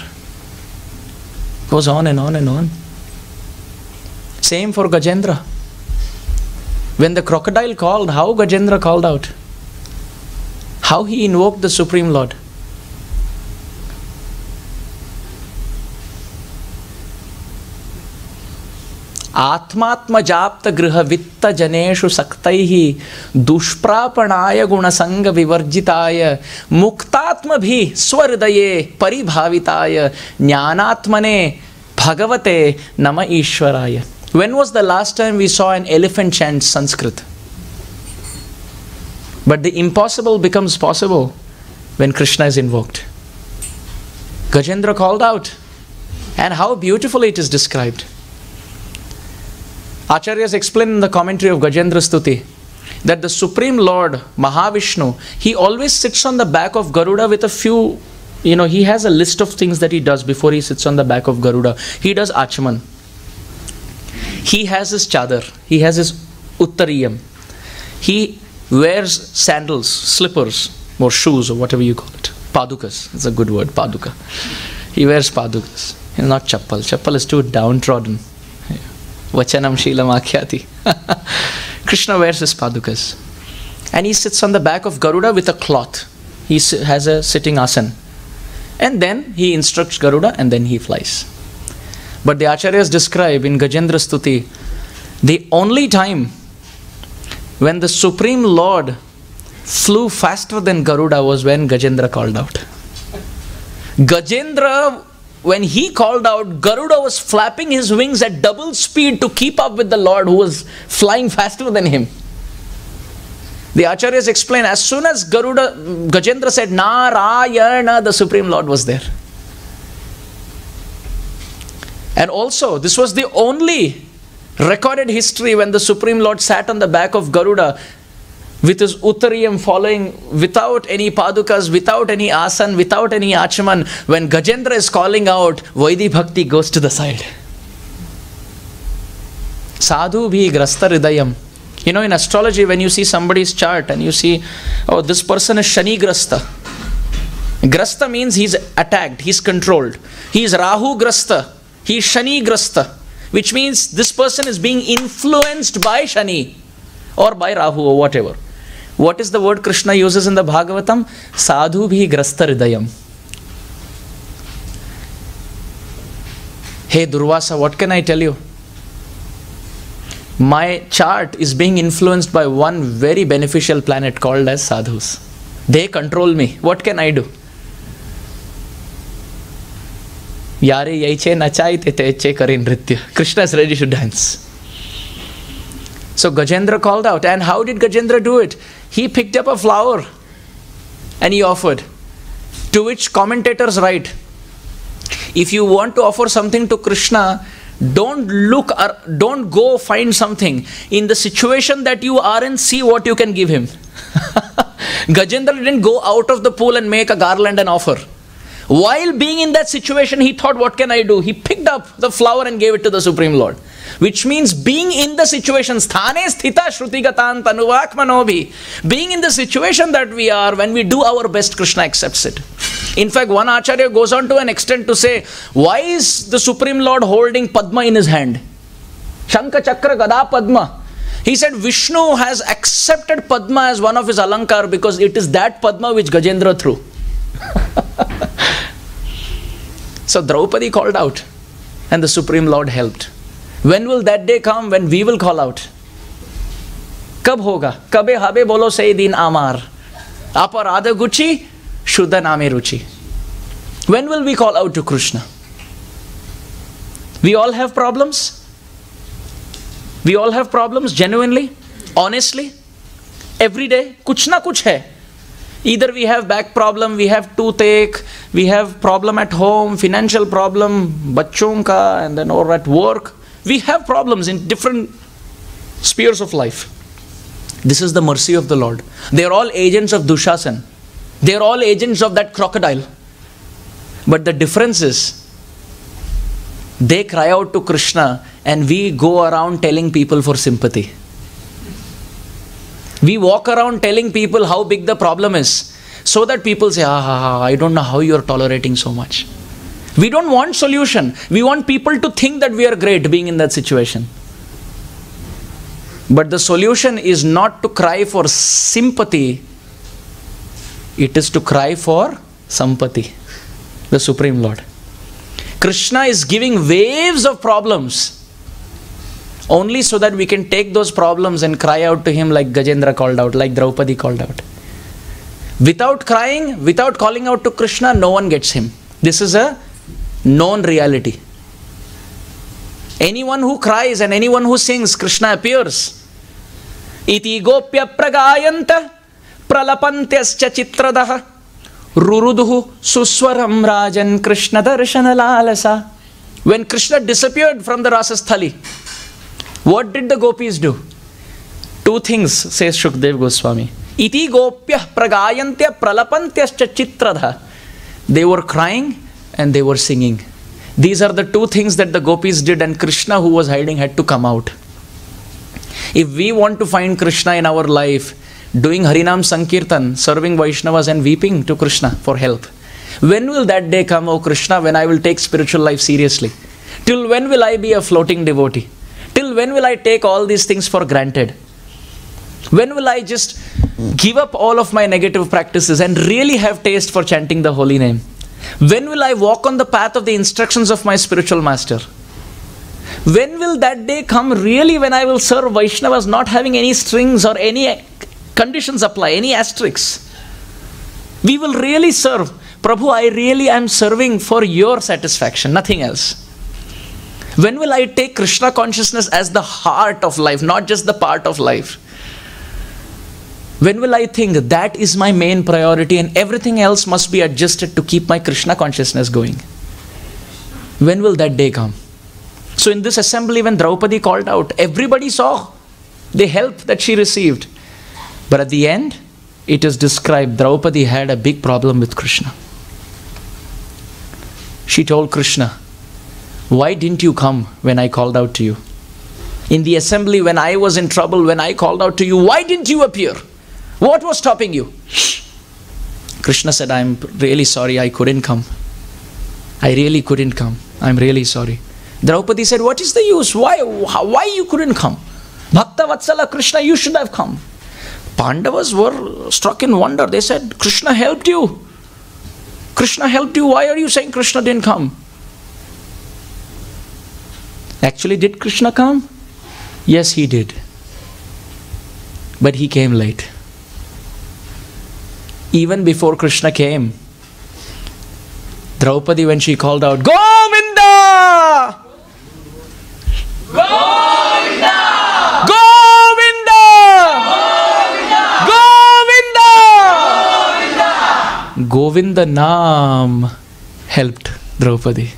Goes on and on and on. Same for Gajendra. When the crocodile called, how Gajendra called out. How he invoked the Supreme Lord. Atmatma japta griha vitta janeshu saktaihi dushprapanaya gunasanga vivarjitaya muktatma bhi swardaye paribhavitaya jnanatmane bhagavate nama ishwaraya. When was the last time we saw an elephant chant Sanskrit? But the impossible becomes possible when Krishna is invoked. Gajendra called out, and how beautifully it is described. Acharyas explain in the commentary of Gajendra Stuti that the Supreme Lord, Mahavishnu, he always sits on the back of Garuda with a few, you know, he has a list of things that he does before he sits on the back of Garuda. He does Achaman. He has his chadar. He has his uttariyam. He wears sandals, slippers, or shoes, or whatever you call it. Padukas. It's a good word, paduka. He wears padukas. He's not chappal. Chappal is too downtrodden. Vachanam Shilam Akhyati. Krishna wears his padukas. And he sits on the back of Garuda with a cloth. He has a sitting asana. And then he instructs Garuda and then he flies. But the Acharyas describe in Gajendra Stuti, the only time when the Supreme Lord flew faster than Garuda was when Gajendra called out. Gajendra, when he called out, Garuda was flapping his wings at double speed to keep up with the Lord who was flying faster than him. The Acharyas explain, as soon as Garuda, Gajendra said, Narayana, the Supreme Lord was there. And also, this was the only recorded history when the Supreme Lord sat on the back of Garuda with his uttariyam following, without any padukas, without any asan, without any achaman. When Gajendra is calling out, Vaidhi Bhakti goes to the side. Sadhu bhi grasta hridayam. You know, in astrology, when you see somebody's chart and you see, oh, this person is Shani grasta. Grasta means he's attacked, he's controlled. He's Rahu grasta, he's Shani grasta, which means this person is being influenced by Shani or by Rahu or whatever. What is the word Krishna uses in the Bhagavatam? Sadhu bhi grasta hridayam. Hey Durvasa, what can I tell you? My chart is being influenced by one very beneficial planet called as sadhus. They control me. What can I do? Yare yaiche nachai te teche karin nritya. Krishna is ready to dance. So Gajendra called out. And how did Gajendra do it? He picked up a flower and he offered. To which commentators write, if you want to offer something to Krishna, don't look or don't go find something. In the situation that you are in, see what you can give him. Gajendra didn't go out of the pool and make a garland and offer. While being in that situation, he thought, what can I do? He picked up the flower and gave it to the Supreme Lord. Which means being in the situation, sthane sthita shrutigatan tanuvakmanobhi. Being in the situation that we are, when we do our best, Krishna accepts it. In fact, one Acharya goes on to an extent to say, why is the Supreme Lord holding Padma in his hand? Shankha Chakra Gada Padma. He said Vishnu has accepted Padma as one of his alankar because it is that Padma which Gajendra threw. So Draupadi called out and the Supreme Lord helped. When will that day come when we will call out? Kab hoga? Kabe habe bolo sei din amar. Aparadha guchi, shuddha name ruchi. When will we call out to Krishna? We all have problems. We all have problems, genuinely, honestly. Every day, kuch na kuch hai. Either we have back problem, we have toothache, we have problem at home, financial problem, bachchon ka, and then or at work. We have problems in different spheres of life. This is the mercy of the Lord. They are all agents of Dushasan. They are all agents of that crocodile. But the difference is, they cry out to Krishna and we go around telling people for sympathy. We walk around telling people how big the problem is, so that people say, ah, ah, ah, I don't know how you are tolerating so much. We don't want solution. We want people to think that we are great being in that situation. But the solution is not to cry for sympathy. It is to cry for Sampati, the Supreme Lord. Krishna is giving waves of problems only so that we can take those problems and cry out to him like Gajendra called out, like Draupadi called out. Without crying, without calling out to Krishna, no one gets him. This is a known reality. Anyone who cries and anyone who sings, Krishna appears. Iti gopya pragayanta pralapantyascha chitradaha ruruduhu suswaram rajan krishna darshana lalasa. When Krishna disappeared from the Rasasthali, what did the gopis do? Two things, says Shukdev Goswami. Iti gopya pragayantya pralapantyascha chitradaha. They were crying and they were singing. These are the two things that the gopis did, and Krishna, who was hiding, had to come out. If we want to find Krishna in our life, doing Harinam Sankirtan, serving Vaishnavas and weeping to Krishna for help. When will that day come, O Krishna, when I will take spiritual life seriously? Till when will I be a floating devotee? Till when will I take all these things for granted? When will I just give up all of my negative practices and really have taste for chanting the holy name? When will I walk on the path of the instructions of my spiritual master? When will that day come really when I will serve Vaishnavas not having any strings or any conditions apply, any asterisks? We will really serve. Prabhu, I really am serving for your satisfaction, nothing else. When will I take Krishna consciousness as the heart of life, not just the part of life? When will I think that is my main priority and everything else must be adjusted to keep my Krishna consciousness going? When will that day come? So in this assembly, when Draupadi called out, everybody saw the help that she received. But at the end, it is described Draupadi had a big problem with Krishna. She told Krishna, why didn't you come when I called out to you? In the assembly, when I was in trouble, when I called out to you, why didn't you appear? What was stopping you? Krishna said, I'm really sorry, I couldn't come. I really couldn't come. I'm really sorry. Draupadi said, what is the use? Why, why you couldn't come? Bhakta Vatsala Krishna, you should have come. Pandavas were struck in wonder. They said, Krishna helped you. Krishna helped you. Why are you saying Krishna didn't come? Actually, did Krishna come? Yes, he did. But he came late. Even before Krishna came, Draupadi, when she called out, Govinda! Govinda! Govinda! Govinda! Govinda! Govinda! Govinda Naam helped Draupadi.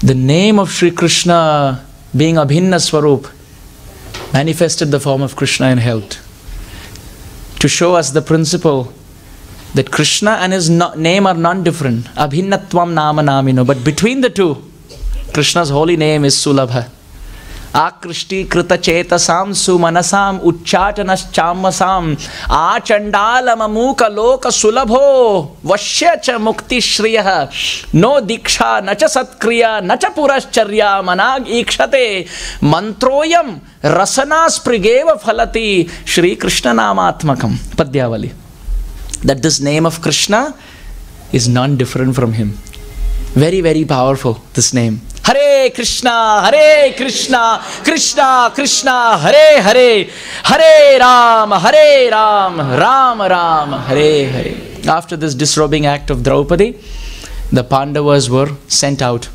The name of Sri Krishna, being Abhinna Swarup, manifested the form of Krishna and helped. To show us the principle that Krishna and his no name are non-different. Abhinnatvam nama namino. But between the two, Krishna's holy name is Sulabha. Akrishti krita chetasam sumanasam uchchatanas chammasam achandala mamuka loka sulabho vashya cha mukti shriya no diksha nacha satkriya nacha purascharya manag ikshate mantroyam rasanas prigeva phalati Shri Krishna namatmakam padyavali. That this name of Krishna is non-different from him. Very, very powerful, this name. Hare Krishna, Hare Krishna, Krishna Krishna, Hare Hare, Hare Ram, Hare Ram, Ram Ram, Hare Hare. After this disrobing act of Draupadi, the Pandavas were sent out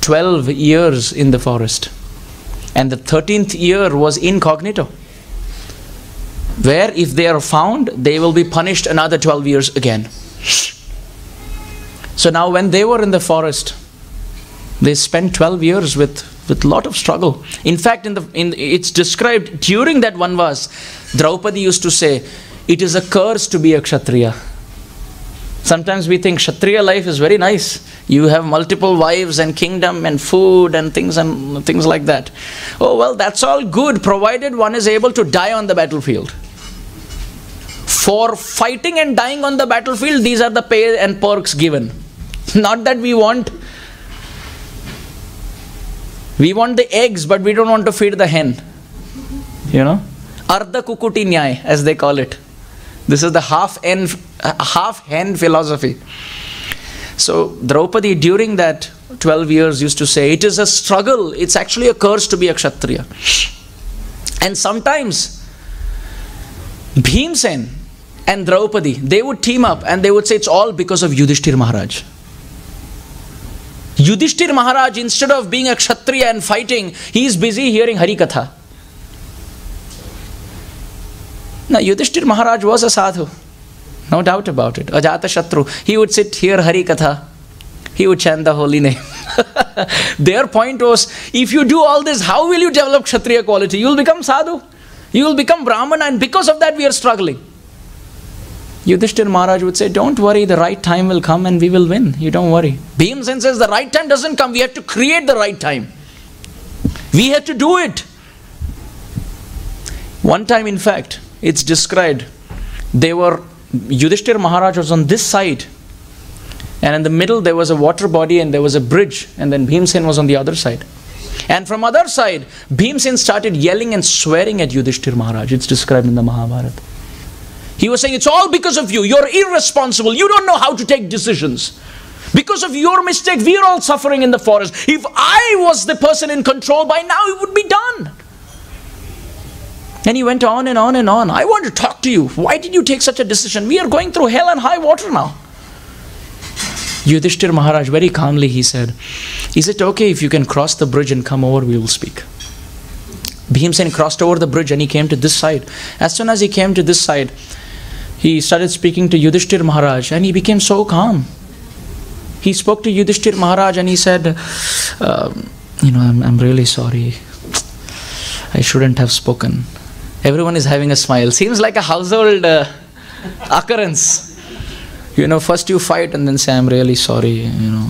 twelve years in the forest. And the thirteenth year was incognito, where if they are found, they will be punished another twelve years again. So now when they were in the forest, they spent twelve years with with lot of struggle. In fact, in the in it's described during that one verse, Draupadi used to say, "It is a curse to be a Kshatriya." Sometimes we think Kshatriya life is very nice. You have multiple wives and kingdom and food and things and things like that. Oh well, that's all good, provided one is able to die on the battlefield. For fighting and dying on the battlefield, these are the pay and perks given. Not that we want. We want the eggs, but we don't want to feed the hen. You know, Ardha Kukuti Nyay, as they call it. This is the half hen, half hen philosophy. So Draupadi during that twelve years used to say, it is a struggle, it's actually a curse to be a Kshatriya. And sometimes Bhimsen and Draupadi, they would team up and they would say it's all because of Yudhishthir Maharaj. Yudhishthir Maharaj, instead of being a Kshatriya and fighting, he is busy hearing Harikatha. Now, Yudhishthir Maharaj was a sadhu, no doubt about it, Ajata Shatru. He would sit here, Harikatha, he would chant the holy name. Their point was, if you do all this, how will you develop Kshatriya quality? You will become sadhu, you will become Brahmana, and because of that we are struggling. Yudhishthir Maharaj would say, don't worry, the right time will come and we will win, you don't worry. Bhimsen says, the right time doesn't come, we have to create the right time. We have to do it. One time, in fact, it's described, they were, Yudhishthir Maharaj was on this side, and in the middle there was a water body and there was a bridge, and then Bhimsen was on the other side. And from other side, Bhimsen started yelling and swearing at Yudhishthir Maharaj. It's described in the Mahabharata. He was saying, it's all because of you, you're irresponsible, you don't know how to take decisions. Because of your mistake, we're all suffering in the forest. If I was the person in control, by now it would be done. And he went on and on and on. I want to talk to you. Why did you take such a decision? We are going through hell and high water now. Yudhishthir Maharaj, very calmly, he said, is it okay if you can cross the bridge and come over, we will speak. Bhimsen crossed over the bridge and he came to this side. As soon as he came to this side, he started speaking to Yudhishthir Maharaj and he became so calm. He spoke to Yudhishthir Maharaj and he said, uh, you know, I'm, I'm really sorry. I shouldn't have spoken. Everyone is having a smile. Seems like a household uh, occurrence. You know, first you fight and then say, I'm really sorry, you know.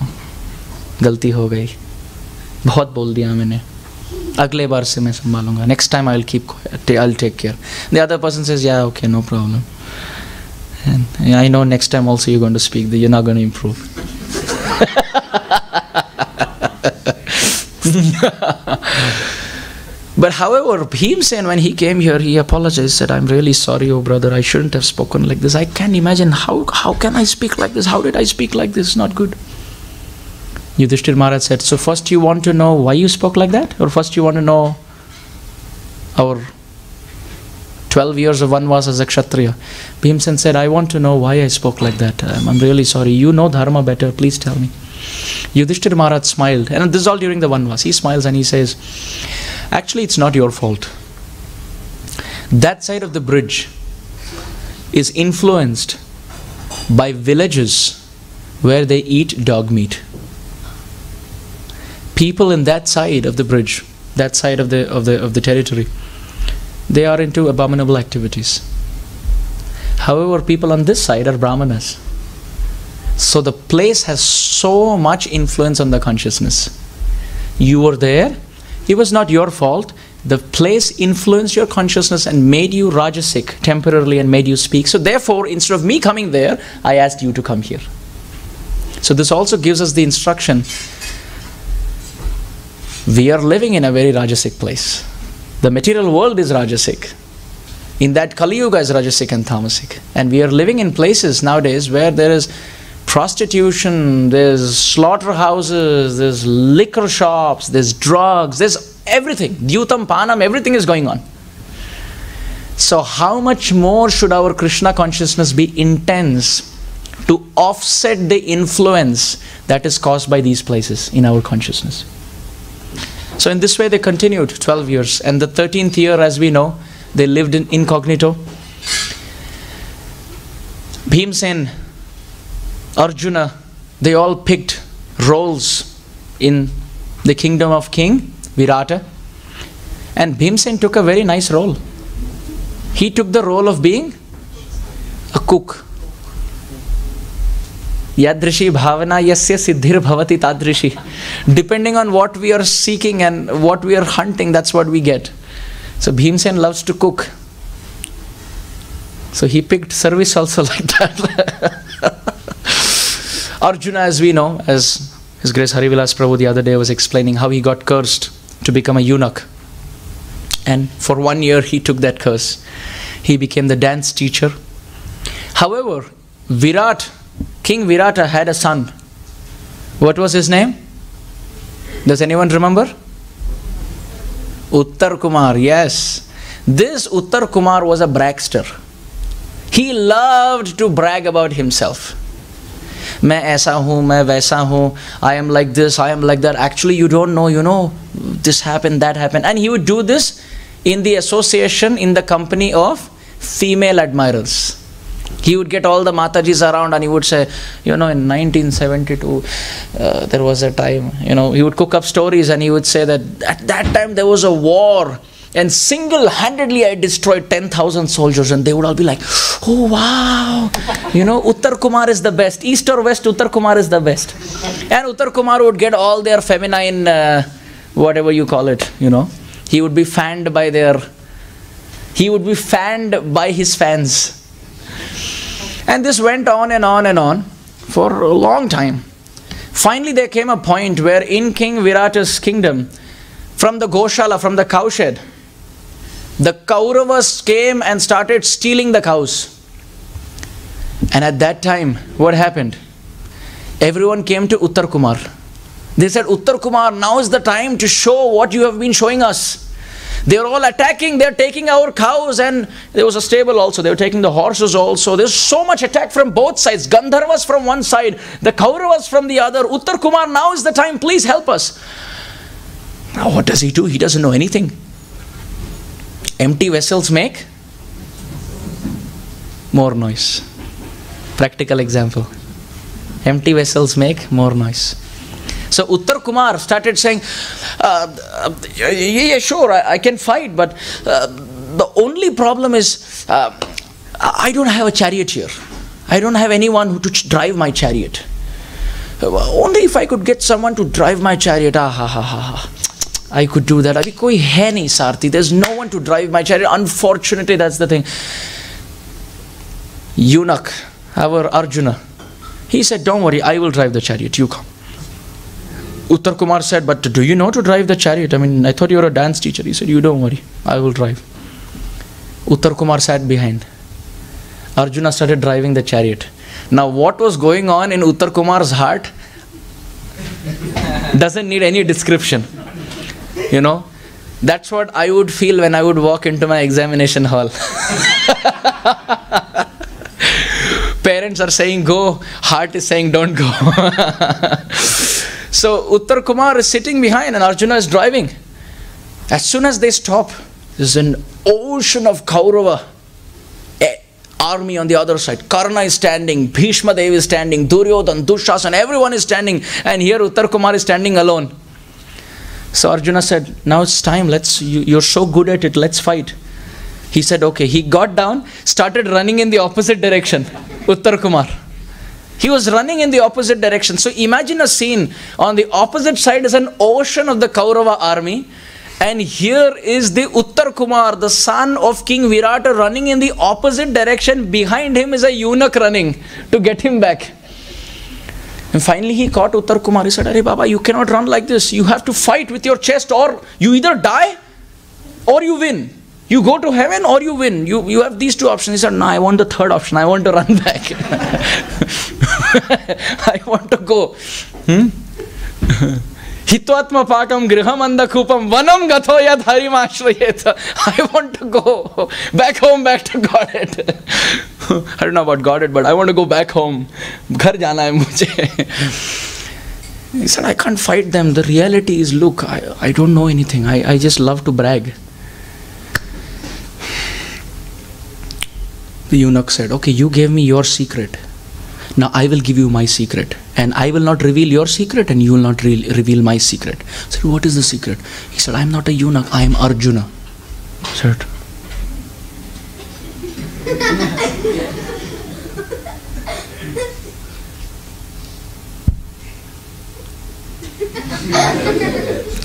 Galti ho gayi. Bahut bol diya maine. Agle baar se main sambhalunga. Next time I'll keep quiet. I'll take care. The other person says, yeah, okay, no problem. And I know next time also you're going to speak. You're not going to improve. But however, Bhimsen, when he came here, he apologized, said, I'm really sorry, oh brother, I shouldn't have spoken like this. I can't imagine, how, how can I speak like this? How did I speak like this? It's not good. Yudhishthir Maharaj said, so first you want to know why you spoke like that? Or first you want to know our twelve years of vanvas as a Kshatriya? Bhimsen said, I want to know why I spoke like that. Um, I'm really sorry. You know dharma better, please tell me. Yudhishthir Maharaj smiled, and this is all during the vanvas. He smiles and he says, actually, it's not your fault. That side of the bridge is influenced by villages where they eat dog meat. People in that side of the bridge, that side of the of the of the territory, they are into abominable activities. However, people on this side are Brahmanas. So the place has so much influence on the consciousness. You were there, it was not your fault. The place influenced your consciousness and made you rajasic temporarily and made you speak. So therefore, instead of me coming there, I asked you to come here. So this also gives us the instruction. We are living in a very rajasic place. The material world is rajasic. In that, Kali Yuga is rajasic and tamasic. And we are living in places nowadays where there is prostitution, there's slaughterhouses, there's liquor shops, there's drugs, there's everything. Dyutam, Panam, everything is going on. So how much more should our Krishna consciousness be intense to offset the influence that is caused by these places in our consciousness? So in this way they continued twelve years, and the thirteenth year, as we know, they lived in incognito. Bhimsen, Arjuna, they all picked roles in the kingdom of King Virata, and Bhimsen took a very nice role. He took the role of being a cook. Yadrishi bhavana yasya siddhir bhavati tadrishi. Depending on what we are seeking and what we are hunting, that's what we get. So Bhimsen loves to cook. So he picked service also like that. Arjuna, as we know, as His Grace Harivilas Prabhu the other day was explaining how he got cursed to become a eunuch. And for one year he took that curse. He became the dance teacher. However, Virat, King Virata had a son. What was his name? Does anyone remember? Uttar Kumar, yes. This Uttar Kumar was a bragster. He loved to brag about himself. Main aisa hoon, main vaisa hoon, I am like this, I am like that. Actually, you don't know, you know, this happened, that happened. And he would do this in the association, in the company of female admirals. He would get all the Matajis around and he would say, you know, in nineteen seventy-two, uh, there was a time, you know, he would cook up stories and he would say that at that time there was a war and single-handedly I destroyed ten thousand soldiers, and they would all be like, oh wow, you know, Uttar Kumar is the best. East or West, Uttar Kumar is the best. And Uttar Kumar would get all their feminine, uh, whatever you call it, you know. He would be fanned by their, he would be fanned by his fans. And this went on and on and on for a long time. Finally, there came a point where in King Virata's kingdom, from the Goshala, from the cowshed, the Kauravas came and started stealing the cows. And at that time, what happened? Everyone came to Uttar Kumar. They said, Uttar Kumar, now is the time to show what you have been showing us. They were all attacking, they are taking our cows, and there was a stable also, they were taking the horses also. There's so much attack from both sides. Gandharvas from one side, the Kauravas from the other. Uttar Kumar, now is the time, please help us. Now what does he do? He doesn't know anything. Empty vessels make more noise. Practical example. Empty vessels make more noise. So Uttar Kumar started saying, uh, uh, yeah, yeah, sure, I, I can fight, but uh, the only problem is uh, I don't have a charioteer. I don't have anyone who to ch drive my chariot. Uh, only if I could get someone to drive my chariot, ah, ha, ha, ha, ha. I could do that. Abhi koi hai nahi sarthi. There's no one to drive my chariot. Unfortunately, that's the thing. Eunuch, our Arjuna, he said, don't worry, I will drive the chariot, you come. Uttar Kumar said, but do you know to drive the chariot? I mean, I thought you were a dance teacher. He said, you don't worry, I will drive. Uttar Kumar sat behind. Arjuna started driving the chariot. Now, what was going on in Uttar Kumar's heart doesn't need any description. You know, that's what I would feel when I would walk into my examination hall. Parents are saying go, heart is saying don't go. So Uttar Kumar is sitting behind and Arjuna is driving. As soon as they stop, there's an ocean of Kaurava army on the other side. Karna is standing, Bhishma Dev is standing, Duryodhan, Dushasan, everyone is standing. And here Uttar Kumar is standing alone. So Arjuna said, now it's time, let's, you, you're so good at it, let's fight. He said, okay. He got down, started running in the opposite direction, Uttar Kumar. He was running in the opposite direction. So imagine a scene. On the opposite side is an ocean of the Kaurava army. And here is the Uttar Kumar, the son of King Virata, running in the opposite direction. Behind him is a eunuch running to get him back. And finally he caught Uttar Kumar. He said, Arey Baba, you cannot run like this. You have to fight with your chest, or you either die or you win. You go to heaven or you win. You, you have these two options. He said, no, I want the third option. I want to run back. I want to go. Hmm? Hitvatma pakam griham andakupam vanam gatho yad harim ashrayeta. I want to go back home, back to Godhead. I don't know about Godhead, but I want to go back home. Ghar jana hai mujhe. He said, I can't fight them. The reality is, look, I, I don't know anything. I, I just love to brag. The eunuch said, okay, you gave me your secret. Now I will give you my secret. And I will not reveal your secret and you will not re reveal my secret. I said, what is the secret? He said, I am not a eunuch, I am Arjuna. I said,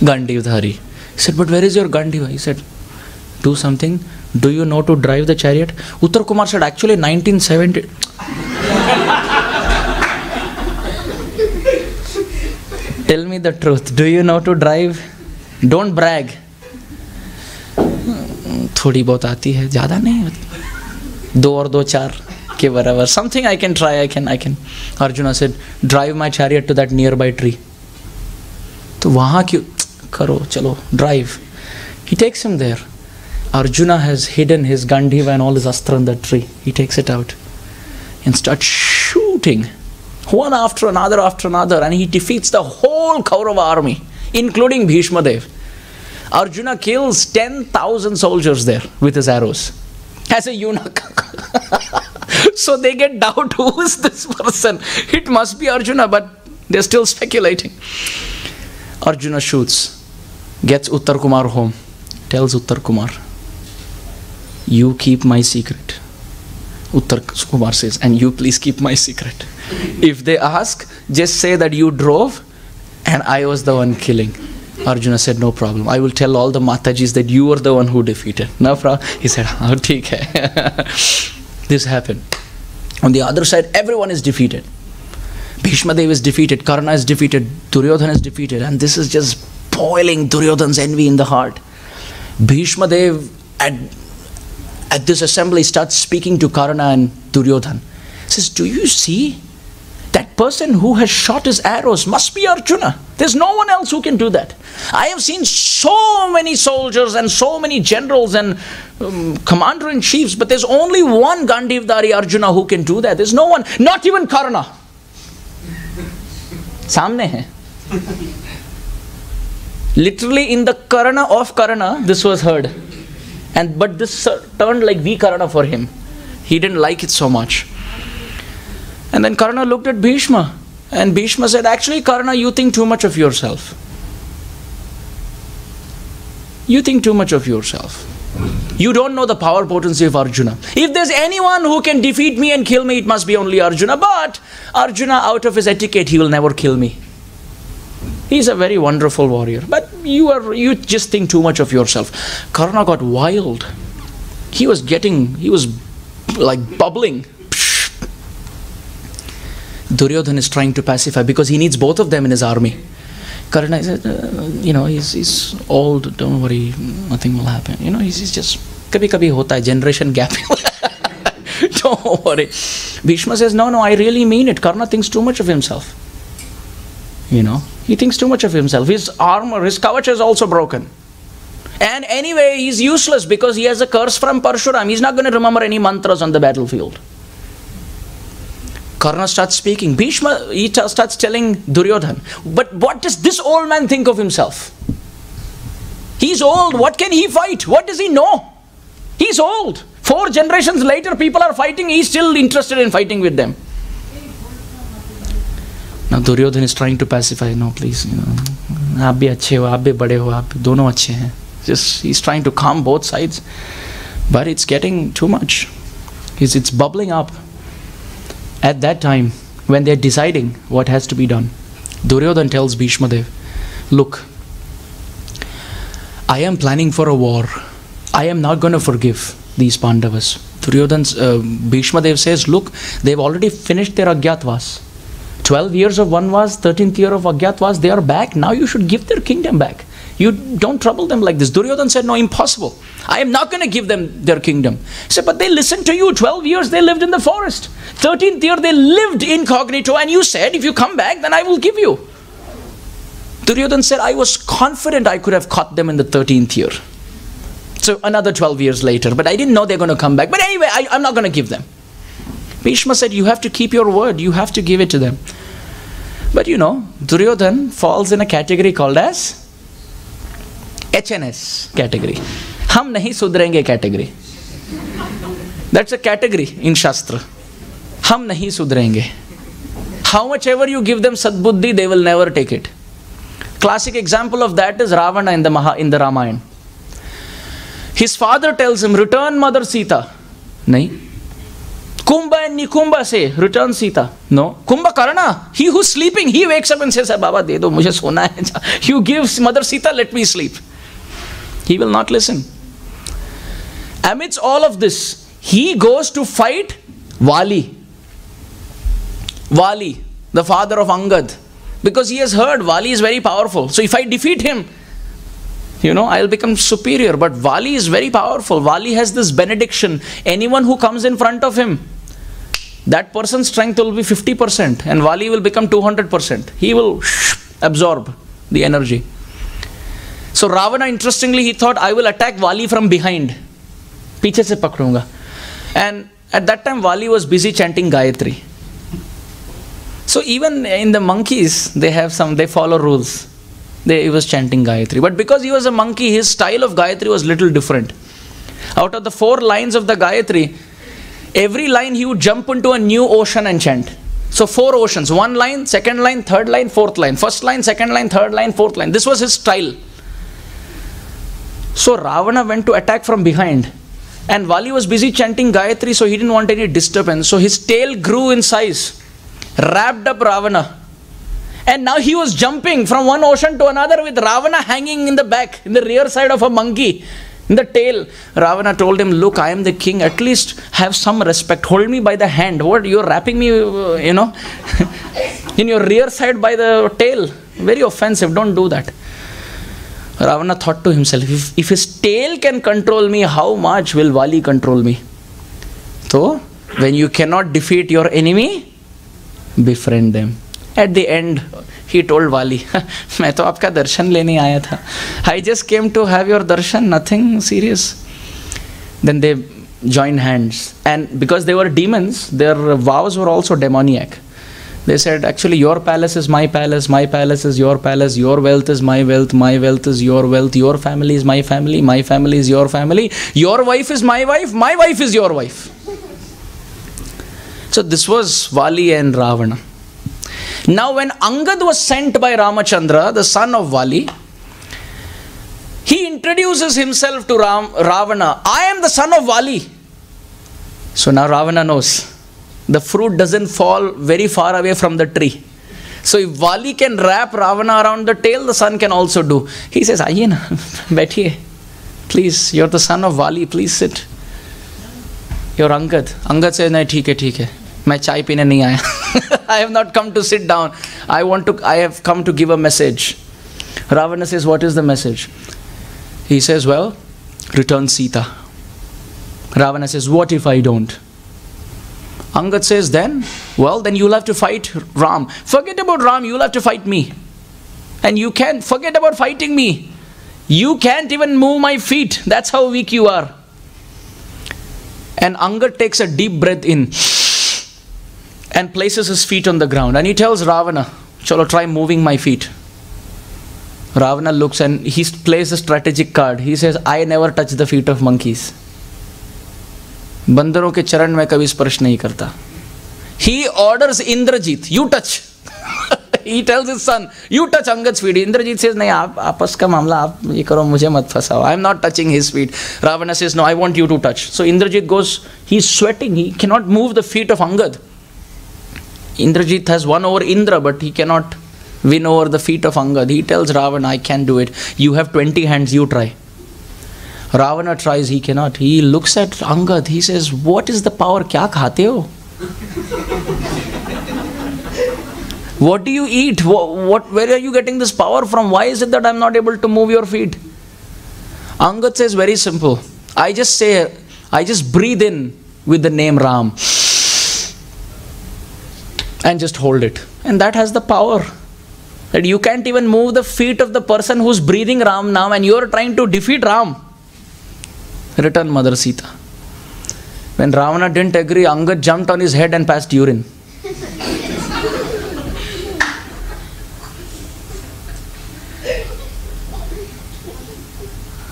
Gandhidhari. He said, but where is your Gandhiva? He said, do something. Do you know to drive the chariot? Uttar Kumar said, actually nineteen seventy. Tell me the truth. Do you know to drive? Don't brag. Thodi bahut aati hai, zyada nahi. Do aur do char ke barabar. Something I can try, I can, I can. Arjuna said, drive my chariot to that nearby tree. To wahan kyun? Karo, chalo, drive. He takes him there. Arjuna has hidden his Gandhiva and all his astra in that tree. He takes it out and starts shooting, one after another after another, and he defeats the whole Kaurava army, including Bhishma Dev. Arjuna kills ten thousand soldiers there with his arrows, as a eunuch. So they get doubt, who is this person? It must be Arjuna, but they're still speculating. Arjuna shoots, gets Uttar Kumar home, tells Uttar Kumar, you keep my secret. Uttar Kumar says, and you please keep my secret. If they ask, just say that you drove and I was the one killing. Arjuna said, no problem. I will tell all the Matajis that you were the one who defeated. No problem. He said, oh, theek hai. This happened. On the other side, everyone is defeated. Bhishma Dev is defeated. Karna is defeated. Duryodhana is defeated. And this is just boiling Duryodhana's envy in the heart. Bhishma Dev at At this assembly starts speaking to Karna and Duryodhana. He says, do you see? That person who has shot his arrows must be Arjuna. There's no one else who can do that. I have seen so many soldiers and so many generals and um, commander-in-chiefs, but there's only one Gandhivdhari Arjuna who can do that. There's no one, not even Karna. Samne hai. Literally in the Karna of Karna, this was heard. And, but this uh, turned like Vikarana for him. He didn't like it so much. And then Karna looked at Bhishma. And Bhishma said, actually, Karna, you think too much of yourself. You think too much of yourself. You don't know the power potency of Arjuna. If there's anyone who can defeat me and kill me, it must be only Arjuna. But Arjuna, out of his etiquette, he will never kill me. He's a very wonderful warrior, but you are you just think too much of yourself. Karna got wild. He was getting, he was like bubbling. Duryodhana is trying to pacify because he needs both of them in his army. Karna is, uh, you know, he's, he's old, don't worry, nothing will happen. You know, he's, he's just, kabhi kabhi hota hai, generation gap. Don't worry. Bhishma says, no, no, I really mean it. Karna thinks too much of himself. You know, he thinks too much of himself. His armor, his kavach is also broken. And anyway, he's useless because he has a curse from Parshuram. He's not going to remember any mantras on the battlefield. Karna starts speaking. Bhishma, he starts telling Duryodhana, but what does this old man think of himself? He's old. What can he fight? What does he know? He's old. Four generations later, people are fighting. He's still interested in fighting with them. Now Duryodhana is trying to pacify, no please, you know, aap bhi achhe ho, aap bhi bade ho, aap dono achhe hain. Just, he's trying to calm both sides, but it's getting too much. It's, it's bubbling up. At that time, when they're deciding what has to be done, Duryodhana tells Bhishma Dev, look, I am planning for a war. I am not going to forgive these Pandavas. Duryodhana's, uh, Bhishma Dev says, look, they've already finished their Agyatvas. twelve years of Vanvas, thirteenth year of Agyatvas, they are back. Now you should give their kingdom back. You don't trouble them like this. Duryodhana said, no, impossible. I am not going to give them their kingdom. He said, but they listened to you. twelve years they lived in the forest. thirteenth year they lived incognito and you said, if you come back, then I will give you. Duryodhana said, I was confident I could have caught them in the thirteenth year. So another twelve years later, but I didn't know they're going to come back. But anyway, I, I'm not going to give them. Bhishma said, you have to keep your word. You have to give it to them. But you know, Duryodhan falls in a category called as H N S category. Hum nahi sudrenge category. That's a category in Shastra. Hum nahi sudrenge. How much ever you give them Sadbuddhi, they will never take it. Classic example of that is Ravana in the, Maha, in the Ramayana. His father tells him, return mother Sita. Nahi. Kumbha and Nikumbha say, return Sita. No. Kumbha Karna, he who's sleeping, he wakes up and says, Baba, de do, mujhe sona hai. You give mother Sita, let me sleep. He will not listen. Amidst all of this, he goes to fight Vali. Vali, the father of Angad. Because he has heard Vali is very powerful. So if I defeat him, you know, I'll become superior. But Vali is very powerful. Vali has this benediction. Anyone who comes in front of him, that person's strength will be fifty percent. And Vali will become two hundred percent. He will absorb the energy. So Ravana, interestingly, he thought, I will attack Vali from behind. Piche se pakdunga. And at that time, Vali was busy chanting Gayatri. So even in the monkeys, they have some, they follow rules. They, he was chanting Gayatri. But because he was a monkey, his style of Gayatri was little different. Out of the four lines of the Gayatri, every line he would jump into a new ocean and chant. So four oceans, one line, second line, third line, fourth line. First line, second line, third line, fourth line. This was his style. So Ravana went to attack from behind. And Vali was busy chanting Gayatri, so he didn't want any disturbance. So his tail grew in size, wrapped up Ravana, and now he was jumping from one ocean to another with Ravana hanging in the back, in the rear side of a monkey, in the tail. Ravana told him, look, I am the king, at least have some respect, hold me by the hand. What, you are wrapping me, you know, in your rear side by the tail, very offensive, don't do that. Ravana thought to himself, if, if his tail can control me, how much will Vali control me? So, when you cannot defeat your enemy, befriend them. At the end, he told Vali, I just came to have your darshan, nothing serious. Then they joined hands. And because they were demons, their vows were also demoniac. They said, actually, your palace is my palace, my palace is your palace, your wealth is my wealth, my wealth is your wealth, your family is my family, my family is your family, your wife is my wife, my wife is your wife. So this was Vali and Ravana. Now when Angad was sent by Ramachandra, the son of Vali, he introduces himself to Ram, Ravana. I am the son of Vali. So now Ravana knows the fruit doesn't fall very far away from the tree. So if Vali can wrap Ravana around the tail, the son can also do. He says, Aye na, baithiye, please, you're the son of Vali, please sit. You're Angad. Angad says, Nahi, theek hai, theek hai. मैं चाय पीने नहीं आया. I have not come to sit down. I want to. I have come to give a message. Ravana says, what is the message? He says, well, return Sita. Ravana says, what if I don't? Angad says, then, well, then you'll have to fight Ram. Forget about Ram. You'll have to fight me. And you can't forget about fighting me. You can't even move my feet. That's how weak you are. And Angad takes a deep breath in and places his feet on the ground. And he tells Ravana, Chalo, try moving my feet. Ravana looks and he plays a strategic card. He says, I never touch the feet of monkeys. Bandaron ke charan mein kabhi sparsh nahi karta. He orders Indrajit, you touch. He tells his son, you touch Angad's feet. Indrajit says, nahi, aap, aapas ka mamla, aap ye karo, mujhe mat fasao. I am not touching his feet. Ravana says, no, I want you to touch. So Indrajit goes, he's sweating. He cannot move the feet of Angad. Indrajit has won over Indra, but he cannot win over the feet of Angad. He tells Ravana, I can't do it. You have twenty hands, you try. Ravana tries, he cannot. He looks at Angad, he says, what is the power? Kya khate ho? What do you eat? What, what, where are you getting this power from? Why is it that I'm not able to move your feet? Angad says, very simple. I just say, I just breathe in with the name Ram. And just hold it. And that has the power. That you can't even move the feet of the person who's breathing Ram Nam, and you're trying to defeat Ram. Return Mother Sita. When Ravana didn't agree, Angad jumped on his head and passed urine.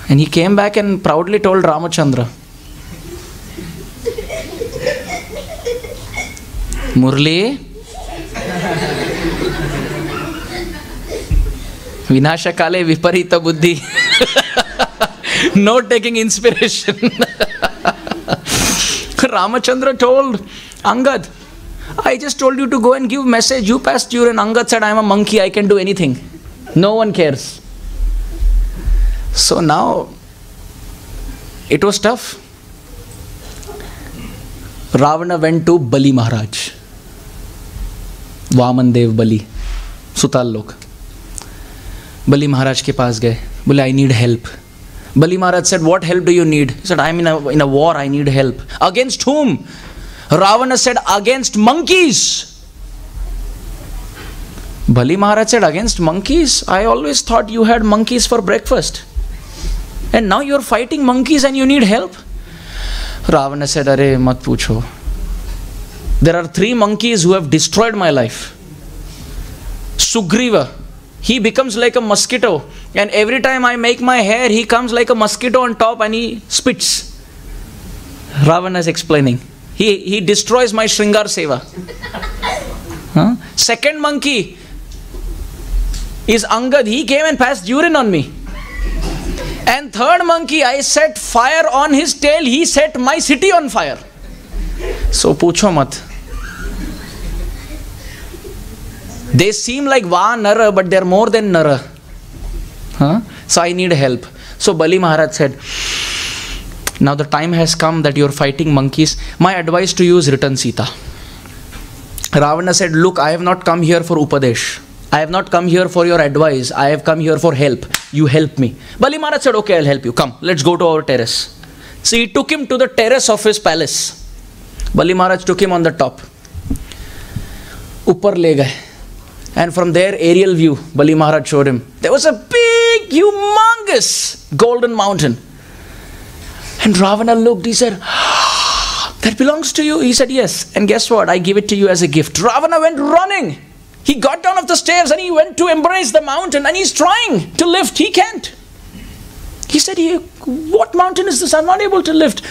And he came back and proudly told Ramachandra. Murli, Vinasha Kale Viparita Buddhi. No taking inspiration. Ramachandra told Angad, I just told you to go and give message. You passed here and Angad said, I am a monkey, I can do anything. No one cares. So now, it was tough. Ravana went to Bali Maharaj. Vaman Dev Bali. Sutal Lok. Bali Maharaj ke paas gaye. Bole, I need help. Bali Maharaj said, what help do you need? He said, I am in a, in a war, I need help. Against whom? Ravana said, against monkeys. Bali Maharaj said, against monkeys? I always thought you had monkeys for breakfast. And now you are fighting monkeys and you need help? Ravana said, Arey, mat pucho. There are three monkeys who have destroyed my life. Sugriva. He becomes like a mosquito. And every time I make my hair, he comes like a mosquito on top and he spits. Ravana is explaining. He, he destroys my Shringar Seva. Huh? Second monkey is Angad. He came and passed urine on me. And third monkey, I set fire on his tail. He set my city on fire. So, pucho mat. They seem like va nara, but they are more than nara. Huh? So, I need help. So, Bali Maharaj said, now the time has come that you are fighting monkeys. My advice to you is return Sita. Ravana said, look, I have not come here for Upadesh. I have not come here for your advice. I have come here for help. You help me. Bali Maharaj said, okay, I'll help you. Come, let's go to our terrace. So he took him to the terrace of his palace. Bali Maharaj took him on the top. Upar le gaye. And from there, aerial view, Bali Maharaj showed him. There was a big, humongous golden mountain. And Ravana looked, he said, ah, that belongs to you. He said, yes. And guess what? I give it to you as a gift. Ravana went running. He got down off the stairs and he went to embrace the mountain. And he's trying to lift. He can't. He said, what mountain is this? I'm not able to lift.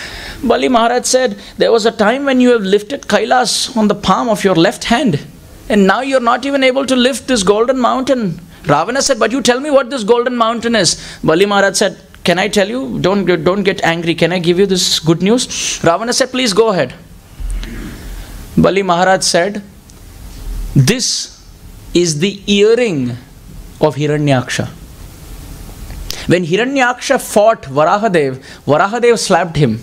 Bali Maharaj said, there was a time when you have lifted Kailas on the palm of your left hand. And now you're not even able to lift this golden mountain. Ravana said, but you tell me what this golden mountain is. Bali Maharaj said, can I tell you? Don't, don't get angry. Can I give you this good news? Ravana said, please go ahead. Bali Maharaj said, this is the earring of Hiranyaksha. When Hiranyaksha fought Varahadev, Varahadev slapped him.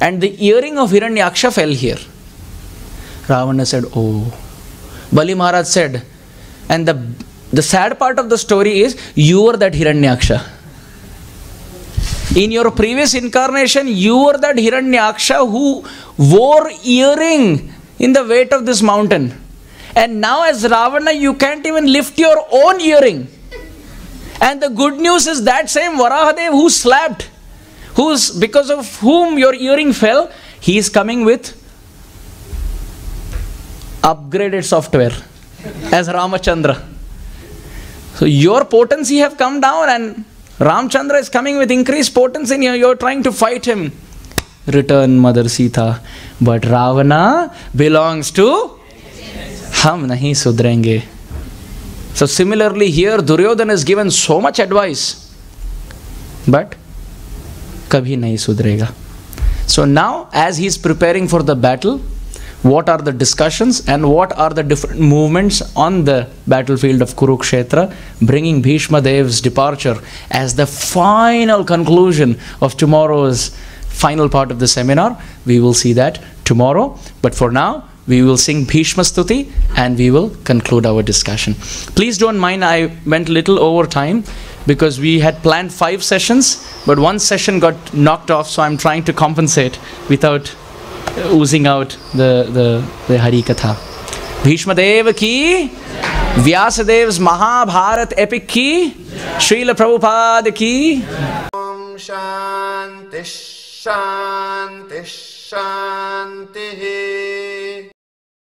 And the earring of Hiranyaksha fell here. Ravana said, oh. Bali Maharaj said, and the, the sad part of the story is, you are that Hiranyaksha. In your previous incarnation, you were that Hiranyaksha who wore earring in the weight of this mountain. And now as Ravana, you can't even lift your own earring. And the good news is that same Varahadev who slapped, who's because of whom your earring fell, he is coming with upgraded software as Ramachandra. So your potency have come down and Ramchandra is coming with increased potency and you're trying to fight him. Return Mother Sita. But Ravana belongs to Hum Nahi Sudrenge. So similarly here Duryodhana is given so much advice. But Kabhi Nahi Sudrega. So now as he's preparing for the battle, what are the discussions and what are the different movements on the battlefield of Kurukshetra, bringing Bhishma Dev's departure as the final conclusion of tomorrow's final part of the seminar. We will see that tomorrow, but for now we will sing Bhishma Stuti and we will conclude our discussion. Please don't mind, I went little over time because we had planned five sessions, but one session got knocked off, so I'm trying to compensate without oozing out the, the, the Hari Katha. Bhishma Deva ki, Vyasadev's Mahabharat epic ki, Srila Prabhupada ki. Om Shanti Shanti Shanti.